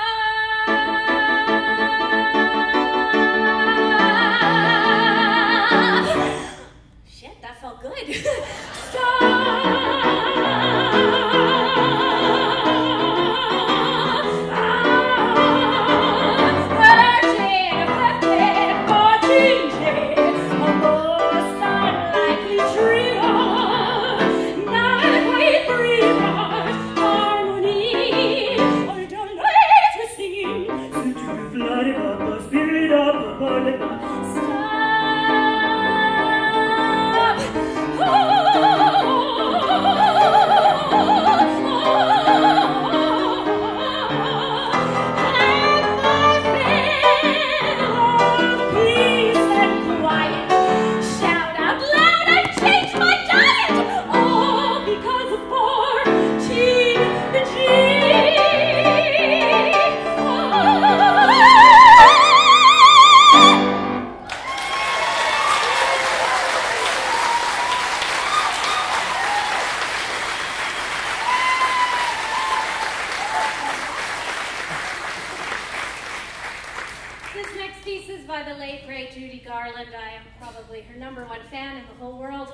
This next piece is by the late, great Judy Garland. I am probably her number one fan in the whole world.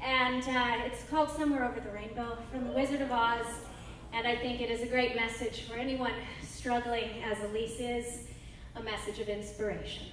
And uh, it's called Somewhere Over the Rainbow from The Wizard of Oz. And I think it is a great message for anyone struggling, as Elise is, a message of inspiration.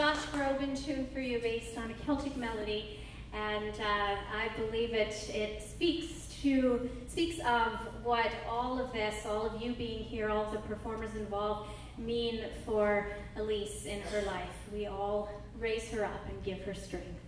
Josh wrote in tune for you based on a Celtic melody, and uh, I believe it it speaks to speaks of what all of this, all of you being here, all of the performers involved, mean for Elise in her life. We all raise her up and give her strength.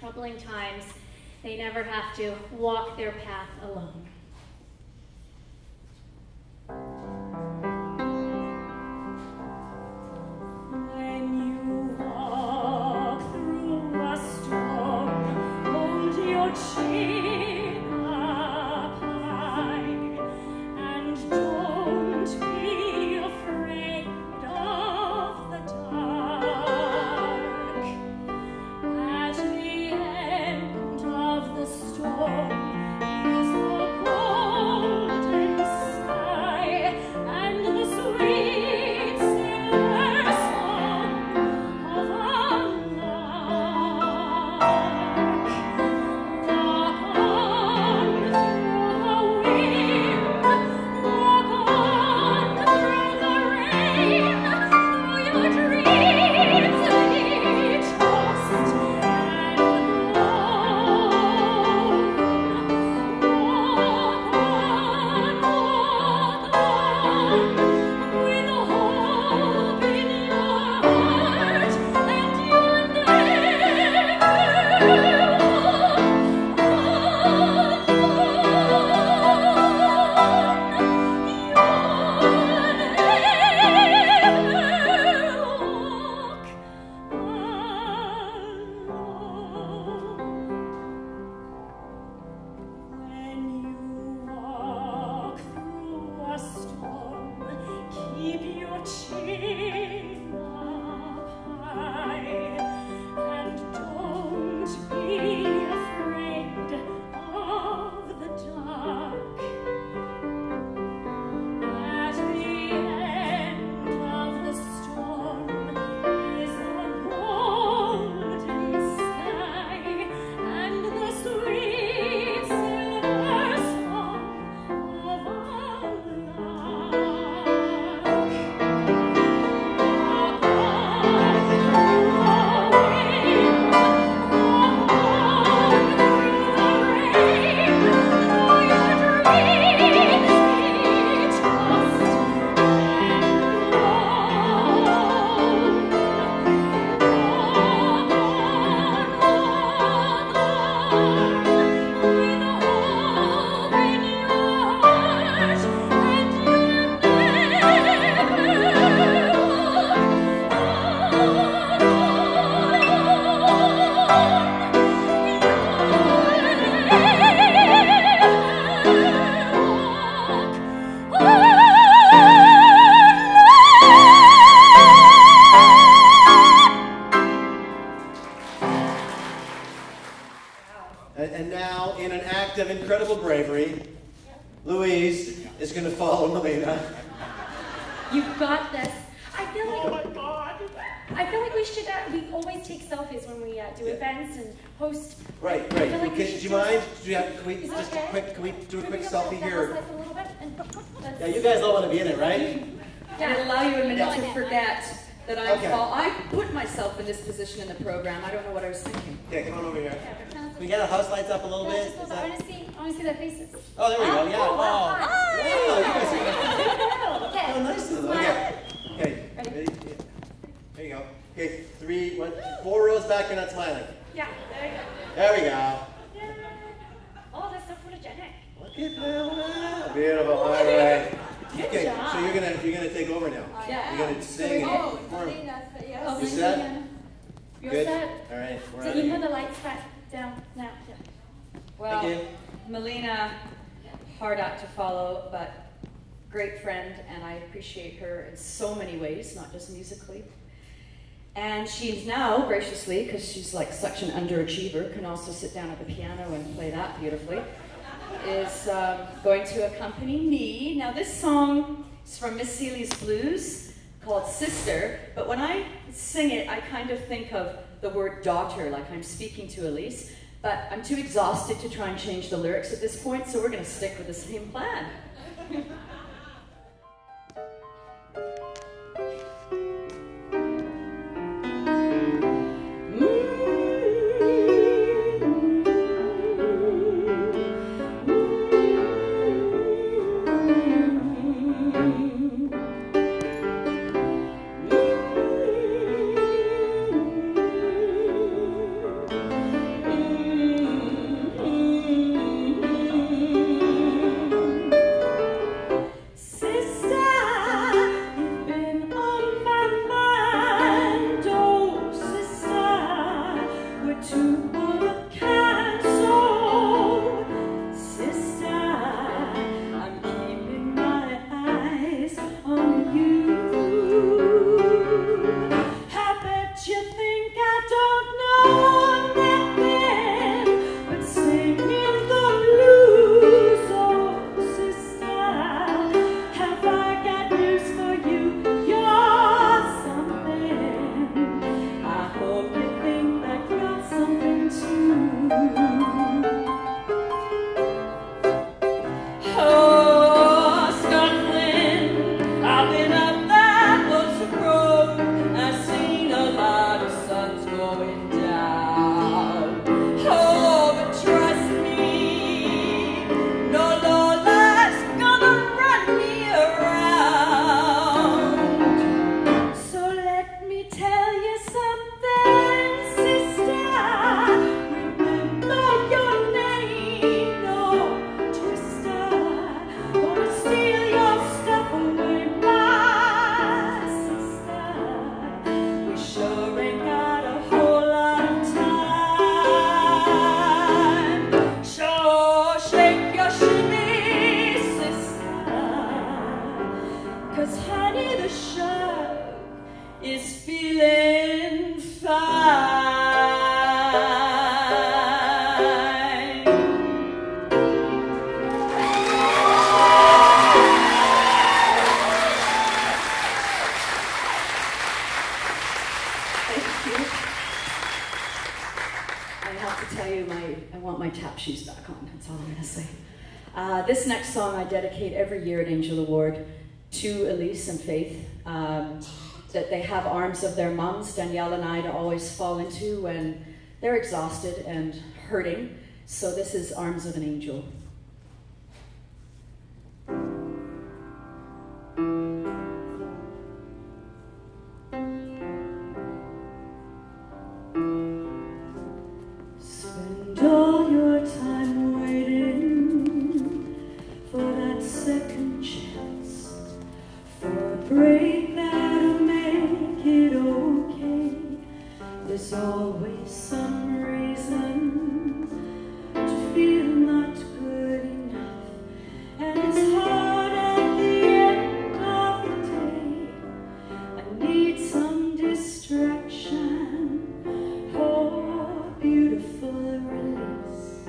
Troubling times, they never have to walk their path alone. Is the and now, in an act of incredible bravery, Louise is going to follow Melina. You've got this. I feel like. Oh my God. I feel like we should. Uh, we always take selfies when we uh, do yeah. events and host. Right, right. I feel like okay, we do you mind? Do we have, can we is just okay? a quick? Can we do a can quick selfie here? A little bit and yeah, you guys all want to be in it, right? Yeah. I allow you a minute to forget that I okay. fall. I put myself in this position in the program. I don't know what I was thinking. Yeah, come on over here. Yeah, we got our house lights up a little no, bit. Just a little bit. I want to see. I want to see their faces. Oh, there we go. Yeah. Oh, wow. Hi. Wow, you guys are okay. Oh, nice of them. Okay. Okay. Ready? Ready? Yeah. There you go. Okay, three, one, four rows back. You're not smiling. Yeah. There you go. There we go. Yeah. Oh, that's so photogenic. Look at that. Beautiful. All right. Good okay, job. So you're gonna you're gonna take over now. Uh, yeah. You're gonna sing so and perform. Oh, you set? Yeah. You're Good. set. All right. We're so you have the lights back down now. Yeah. Well, Again. Melina, hard out to follow, but great friend, and I appreciate her in so many ways, not just musically. And she's now, graciously, because she's like such an underachiever, can also sit down at the piano and play that beautifully. Is um, going to accompany me. Now this song is from Miss Seeley's Blues called Sister, but when I sing it, I kind of think of the word daughter, like I'm speaking to Elise, but I'm too exhausted to try and change the lyrics at this point, so we're gonna stick with the same plan. Dedicate every year at Angel Award to Elise and Faith, um, that they have arms of their moms, Danielle and I, to always fall into when they're exhausted and hurting. So this is Arms of an Angel. Distraction, oh, beautiful release.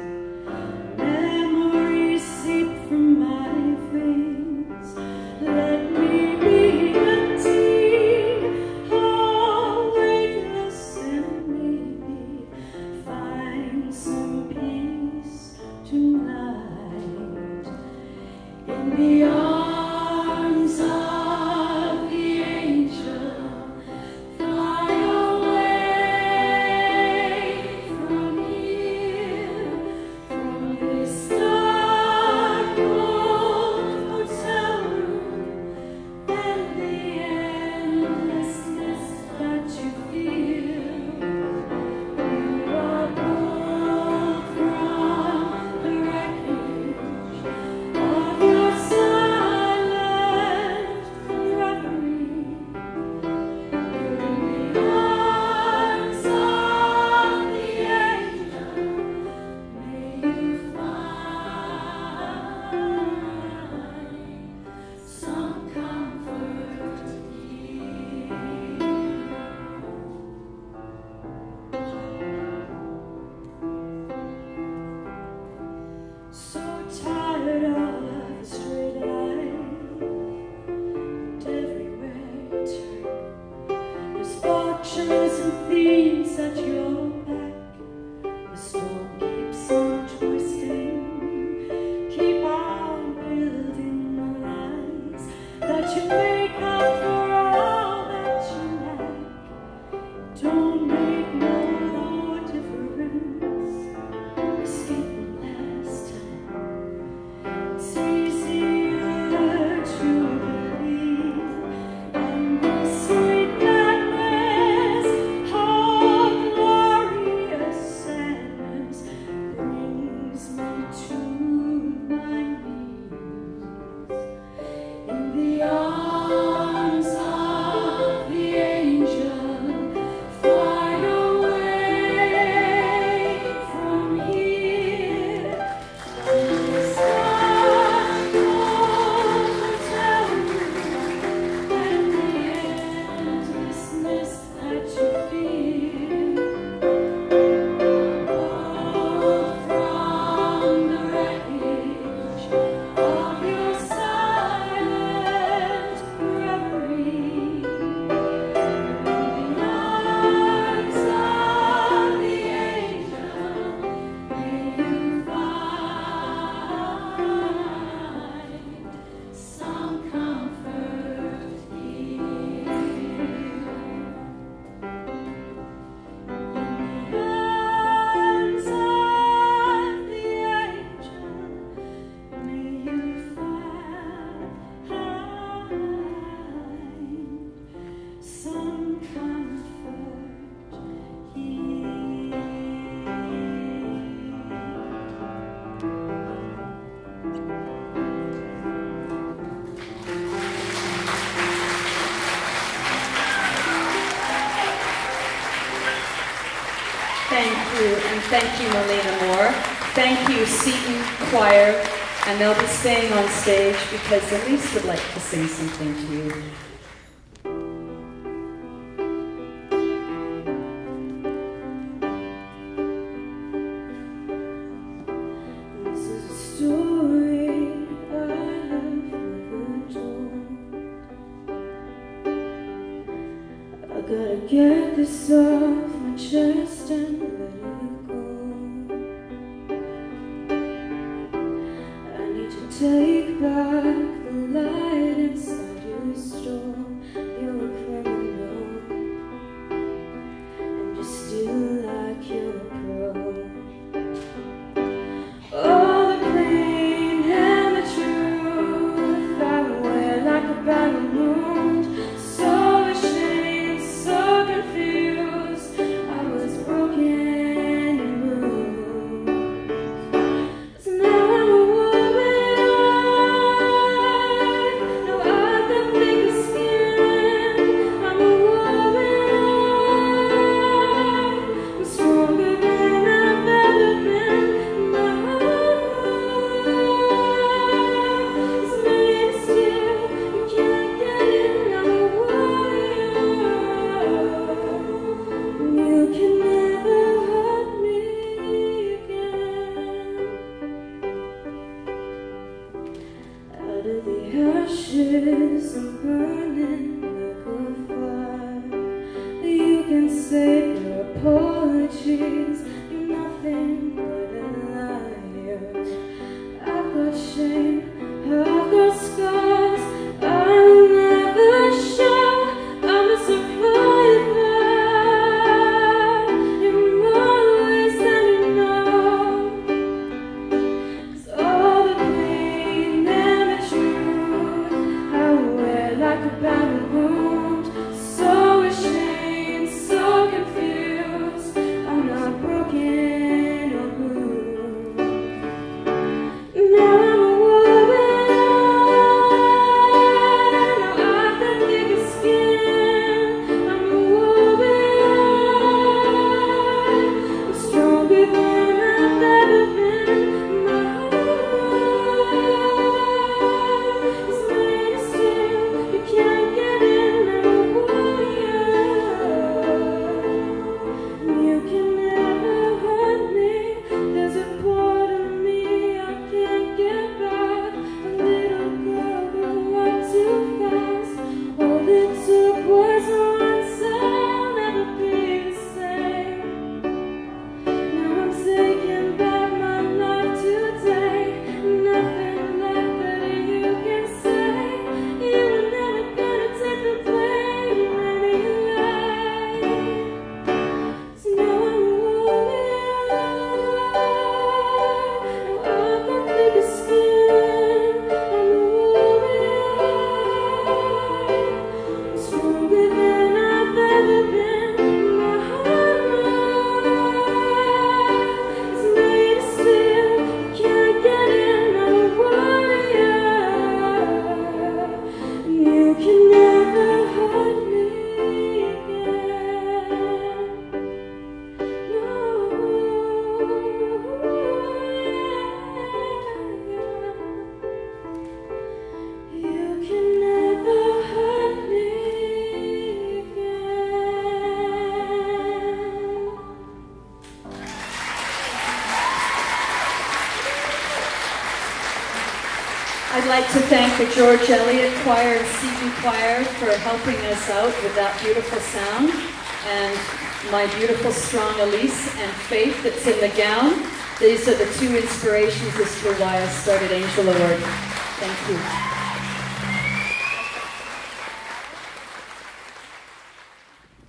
Thank you, and thank you, Melina Moore. Thank you, Seton Choir, and they'll be staying on stage because Elise would like to sing something to you. I'd like to thank the George Eliot Choir and Seton Choir for helping us out with that beautiful sound, and my beautiful strong Elise and Faith that's in the gown. These are the two inspirations as to why I started Angel Awards. Thank you.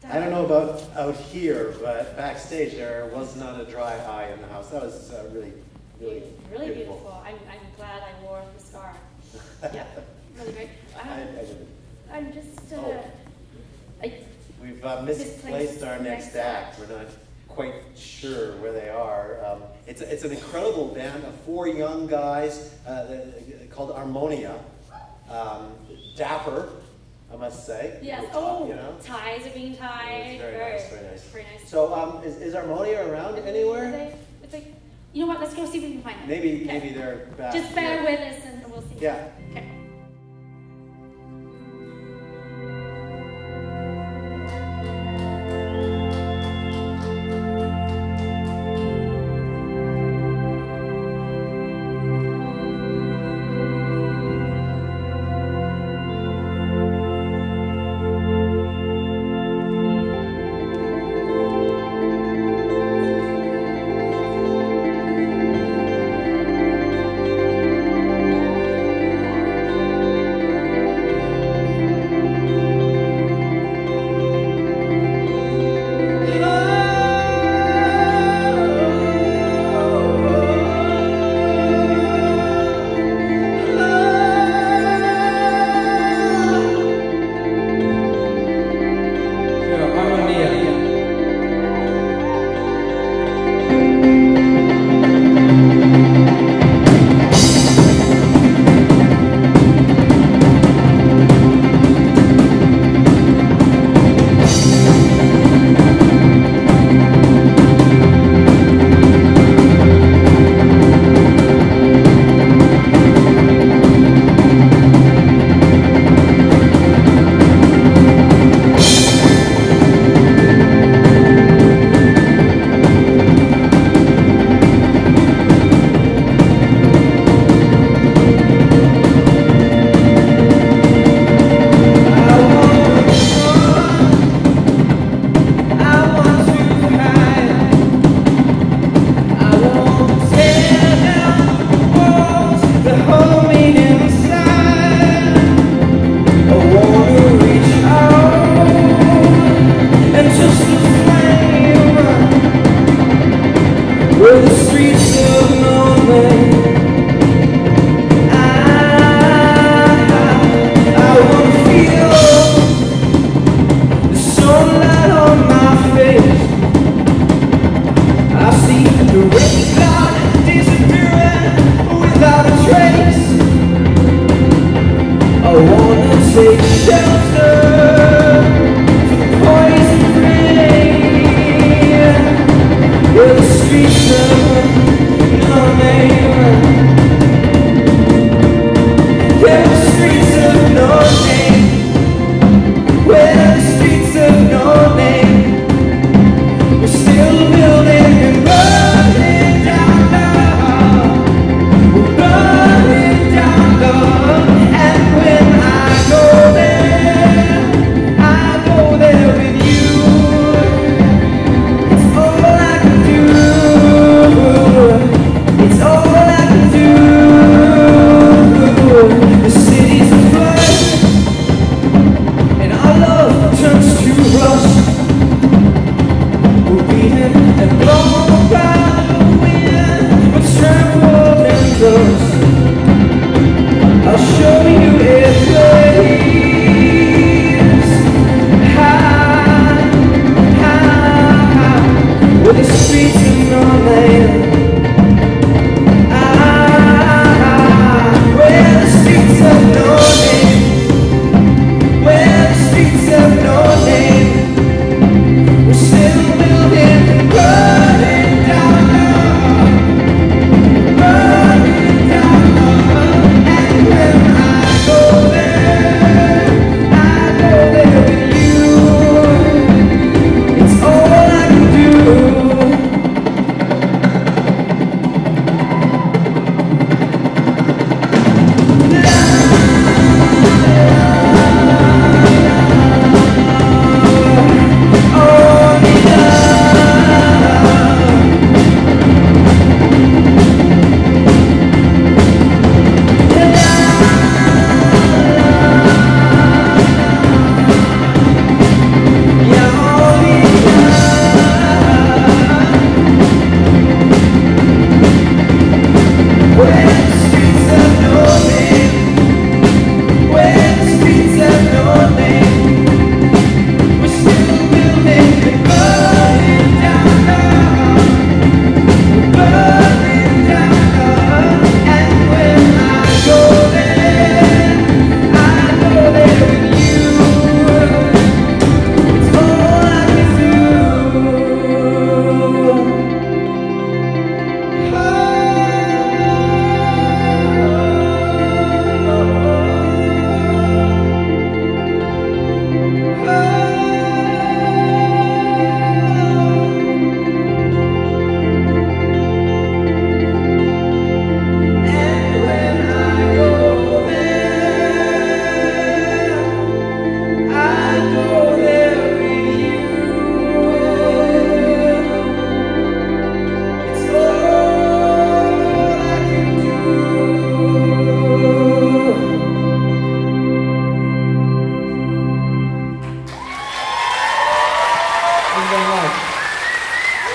I don't know about out here, but backstage there was not a dry eye in the house. That was uh, really, really, really beautiful. beautiful. I'm, I'm glad I wore the scarf. Yeah, really great. Um, I, I I'm just. Uh, oh. I, We've uh, misplaced our next act. We're not quite sure where they are. Um, it's it's an incredible band of four young guys uh, called Armonia, um, dapper, I must say. Yes. Oh, top, you know? Ties are being tied. It's very or, nice, very nice. Very nice. So um, is, is Armonia around anywhere? They, it's like, you know what, let's go see if we can find them. Maybe, okay. Maybe they're back. Just bear here. with us and we'll see. Yeah. Okay.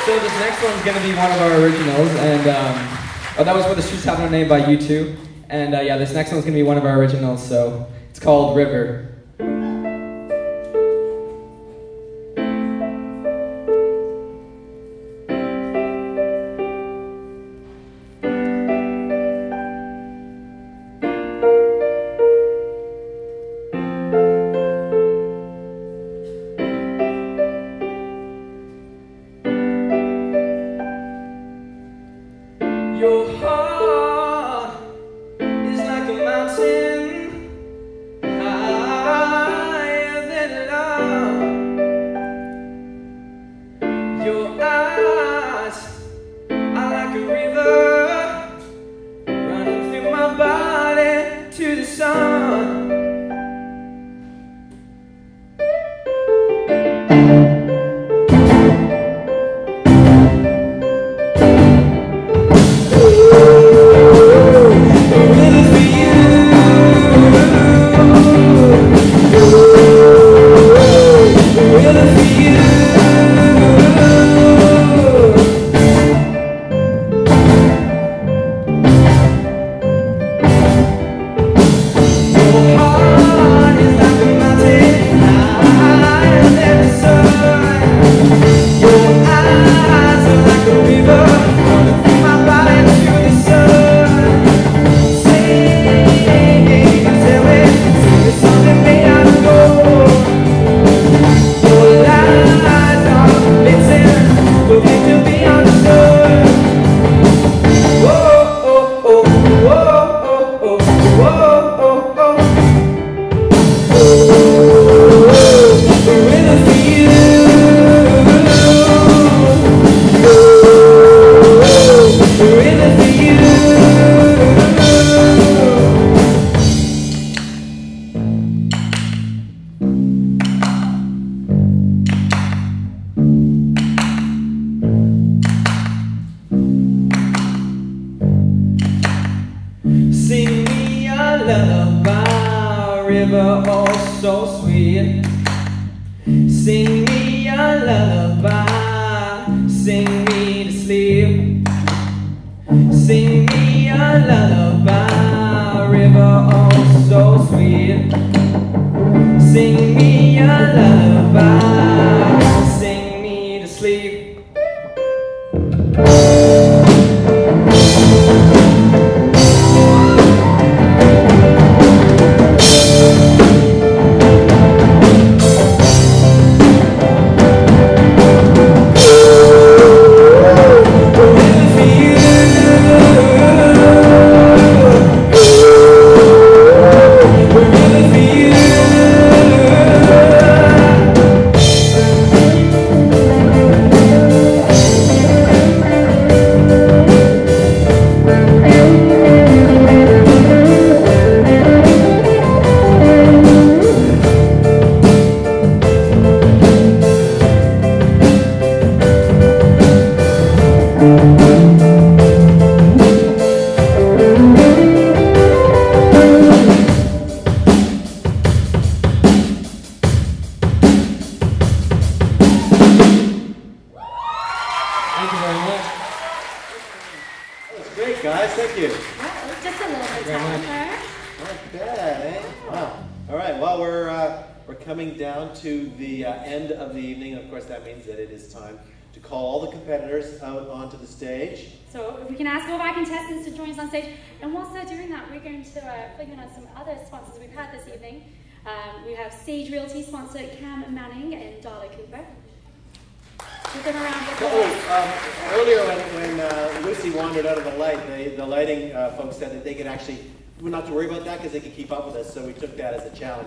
So this next one's going to be one of our originals, and um, oh, that was for the Streets Have No Name by U two, and uh, yeah, this next one's going to be one of our originals, so it's called River.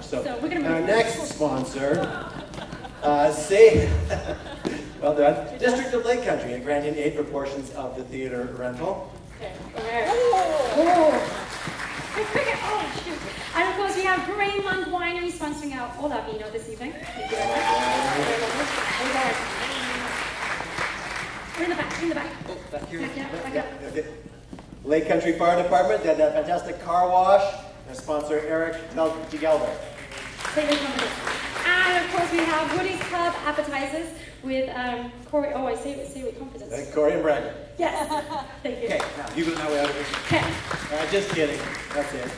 So, so we're our next sponsor, uh, say, well done, District of Lake Country, and granting aid for portions of the theater rental. Okay. Oh. Oh. Quick, quick, oh, shoot. And of course we have Greyland Winery sponsoring our Hola Vino this evening. Thank you very much. We're in the back, in the back. Oh, back here. Back up, back up. Okay. Lake Country Fire Department, they had that fantastic car wash. Their sponsor, Eric Gelder. And of course, we have Woody's Club appetizers with um, Corey. Oh, I say it, say it with confidence. Uh, Corey and Bragg. Yes. Thank you. Okay, now you go now way out of here. Okay. All right, just kidding. That's it.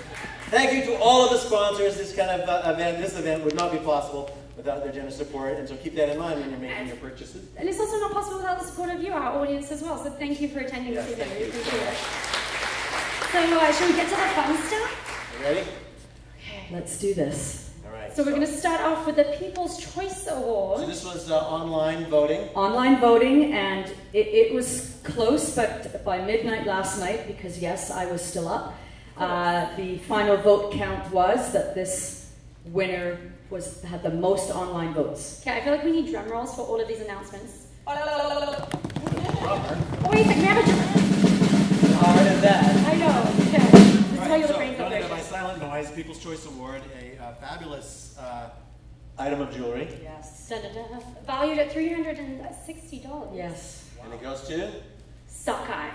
Thank you to all of the sponsors. This kind of uh, event, this event would not be possible without their generous support, and so keep that in mind when you're making your purchases. And it's also not possible without the support of you, our audience, as well. So thank you for attending yes, this event. We appreciate it. So uh, shall we get to the fun stuff? You ready? Okay. Let's do this. So we're going to start off with the People's Choice Award. So this was uh, online voting? Online voting, and it, it was close, but by midnight last night, because yes, I was still up, uh, the final vote count was that this winner was had the most online votes. Okay, I feel like we need drum rolls for all of these announcements. Oh, la, la, la, la, la. Oh, you can never drum roll. Hard at that. I know, okay. Right, so donated by Silent Noise, People's Choice Award, a uh, fabulous uh, item of jewelry. Yes. Da, da, da. Valued at three hundred and sixty dollars. Yes. Wow. And it goes to Sockeye.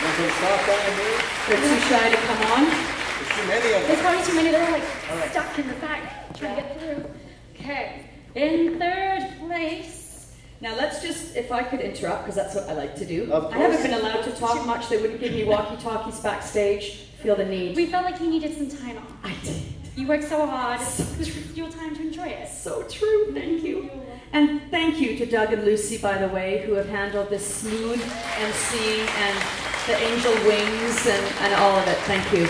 They're too shy to come on. There's too many of them. There's probably too many. They're all like all right. stuck in the back trying yeah. to get through. Okay. In third place. Now let's just, if I could interrupt, because that's what I like to do. I haven't been allowed to talk much. They wouldn't give me walkie-talkies backstage. Feel the need. We felt like you needed some time off. I did. You worked so hard. So it was your time to enjoy it. So true. Thank you. And thank you to Doug and Lucy, by the way, who have handled this smooth emceeing and the angel wings and, and all of it. Thank you.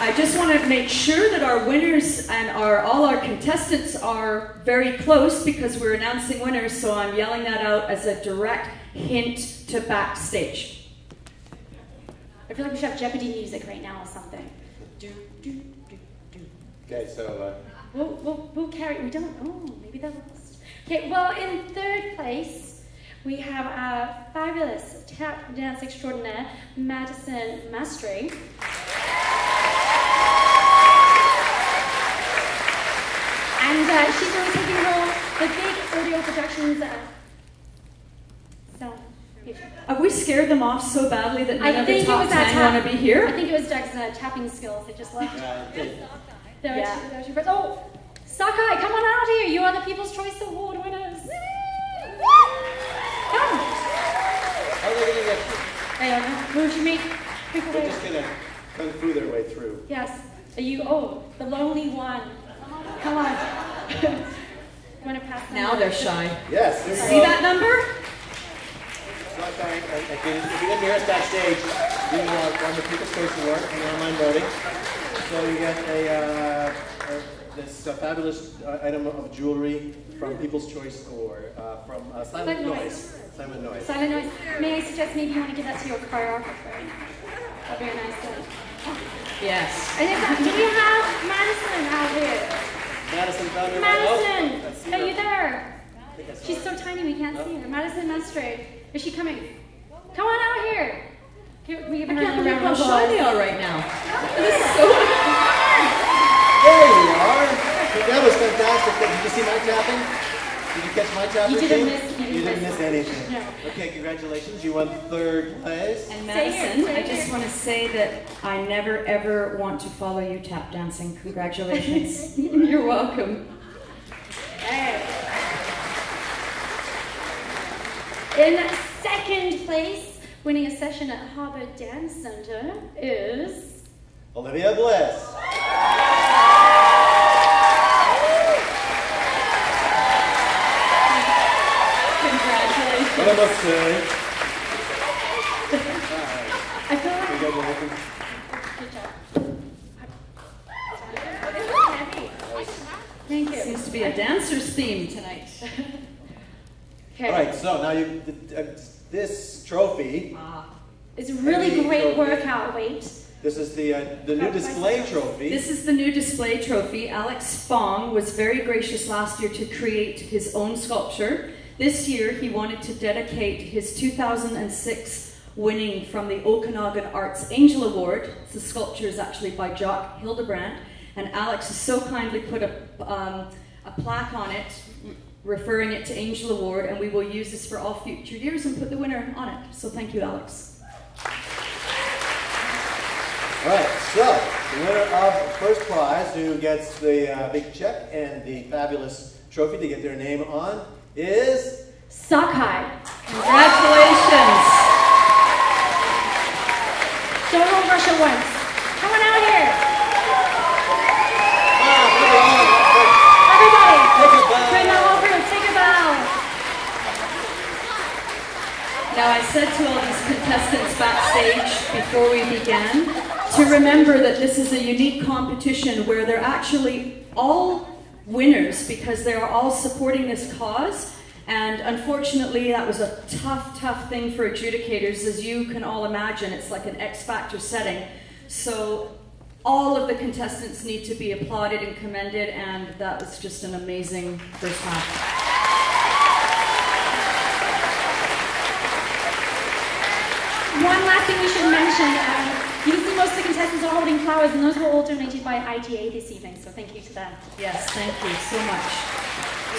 I just want to make sure that our winners and our all our contestants are very close because we're announcing winners, so I'm yelling that out as a direct hint to backstage. I feel like we should have Jeopardy music right now or something. Do, do, do, do. Okay, so... Uh... We'll, we'll, we'll carry... We don't... Oh, maybe they're lost. Okay, well, in third place, we have our fabulous tap dance extraordinaire, Madison Mastery. And uh, she's going to be taking home the big audio productions. Uh, so, have we scared them off so badly that none I of the top ten want to be here? I think it was Doug's uh, tapping skills. They just left. Yeah, they're yeah. they're, they're, oh, Sockeye, come on out here. You are the People's Choice Award winners. Come. How are they going to get through? I don't know. Who would you make? People They're just going to come through their way through. Yes. Are you, oh, the lonely one. Come on. Want to pass now they're shy. Yes. See that number? If you didn't hear us backstage, we won the People's Choice Award in online voting. So you get a, uh, a this uh, fabulous uh, item of jewelry from People's Choice Award uh, from uh, Silent Noise. Silent Noise. Silent Noise. May I suggest maybe you want to give that to your choreographer? That'd be a nice thing. Yes. And do you have Madison out here? Madison, Madison, Madison, oh, are you there? She's so tiny we can't oh. see her. Madison Mestre, is she coming? Come on out here. Can we give her I can't believe how shy they are right now. This is so much fun. There you are. That was fantastic. Did you see my tapping? Did you catch my tapping? You didn't miss anything. You didn't miss anything. No. Okay, congratulations. You won third place. And Madison, here, I just here. want to say that I never ever want to follow you tap dancing. Congratulations. You're welcome. Hey. In second place, winning a session at Harbour Dance Centre is Olivia Bliss. But I must say, I feel like you guys are good job. Thank you. Seems to be a dancer's theme tonight. Okay. All right, so now you uh, this trophy. Ah, it's a really great workout weight. This is the, uh, the new display trophy. This is the new display trophy. Alex Fong was very gracious last year to create his own sculpture. This year, he wanted to dedicate his two thousand six winning from the Okanagan Arts Angel Award. The sculpture is actually by Jock Hildebrand, and Alex has so kindly put a, um, a plaque on it, referring it to Angel Award, and we will use this for all future years and put the winner on it. So thank you, Alex. All right, so The winner of the first prize, who gets the uh, big check and the fabulous trophy to get their name on, is Sockeye. Congratulations. Don't hold Russia once. Come on out here. Everybody, bring them over and take a bow. Now I said to all these contestants backstage before we began, to remember that this is a unique competition where they're actually all winners because they're all supporting this cause. And unfortunately, that was a tough, tough thing for adjudicators, as you can all imagine. It's like an X Factor setting. So all of the contestants need to be applauded and commended, and that was just an amazing first half. One last thing we should mention. Um, Usually most of the contestants are holding flowers, and those were all donated by I G A this evening, so thank you to them. Yes, thank you so much.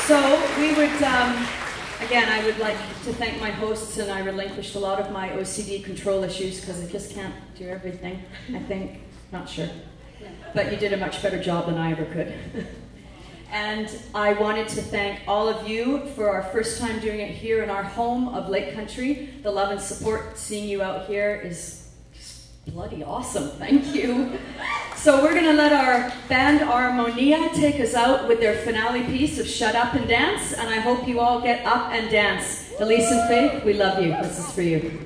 So we would, um, again, I would like to thank my hosts, and I relinquished a lot of my O C D control issues because I just can't do everything, I think. Not sure. No. But you did a much better job than I ever could. And I wanted to thank all of you for our first time doing it here in our home of Lake Country. The love and support, seeing you out here is bloody awesome, thank you. So we're gonna let our band Armonia take us out with their finale piece of Shut Up and Dance, and I hope you all get up and dance. Elise and Faith, we love you. This is for you.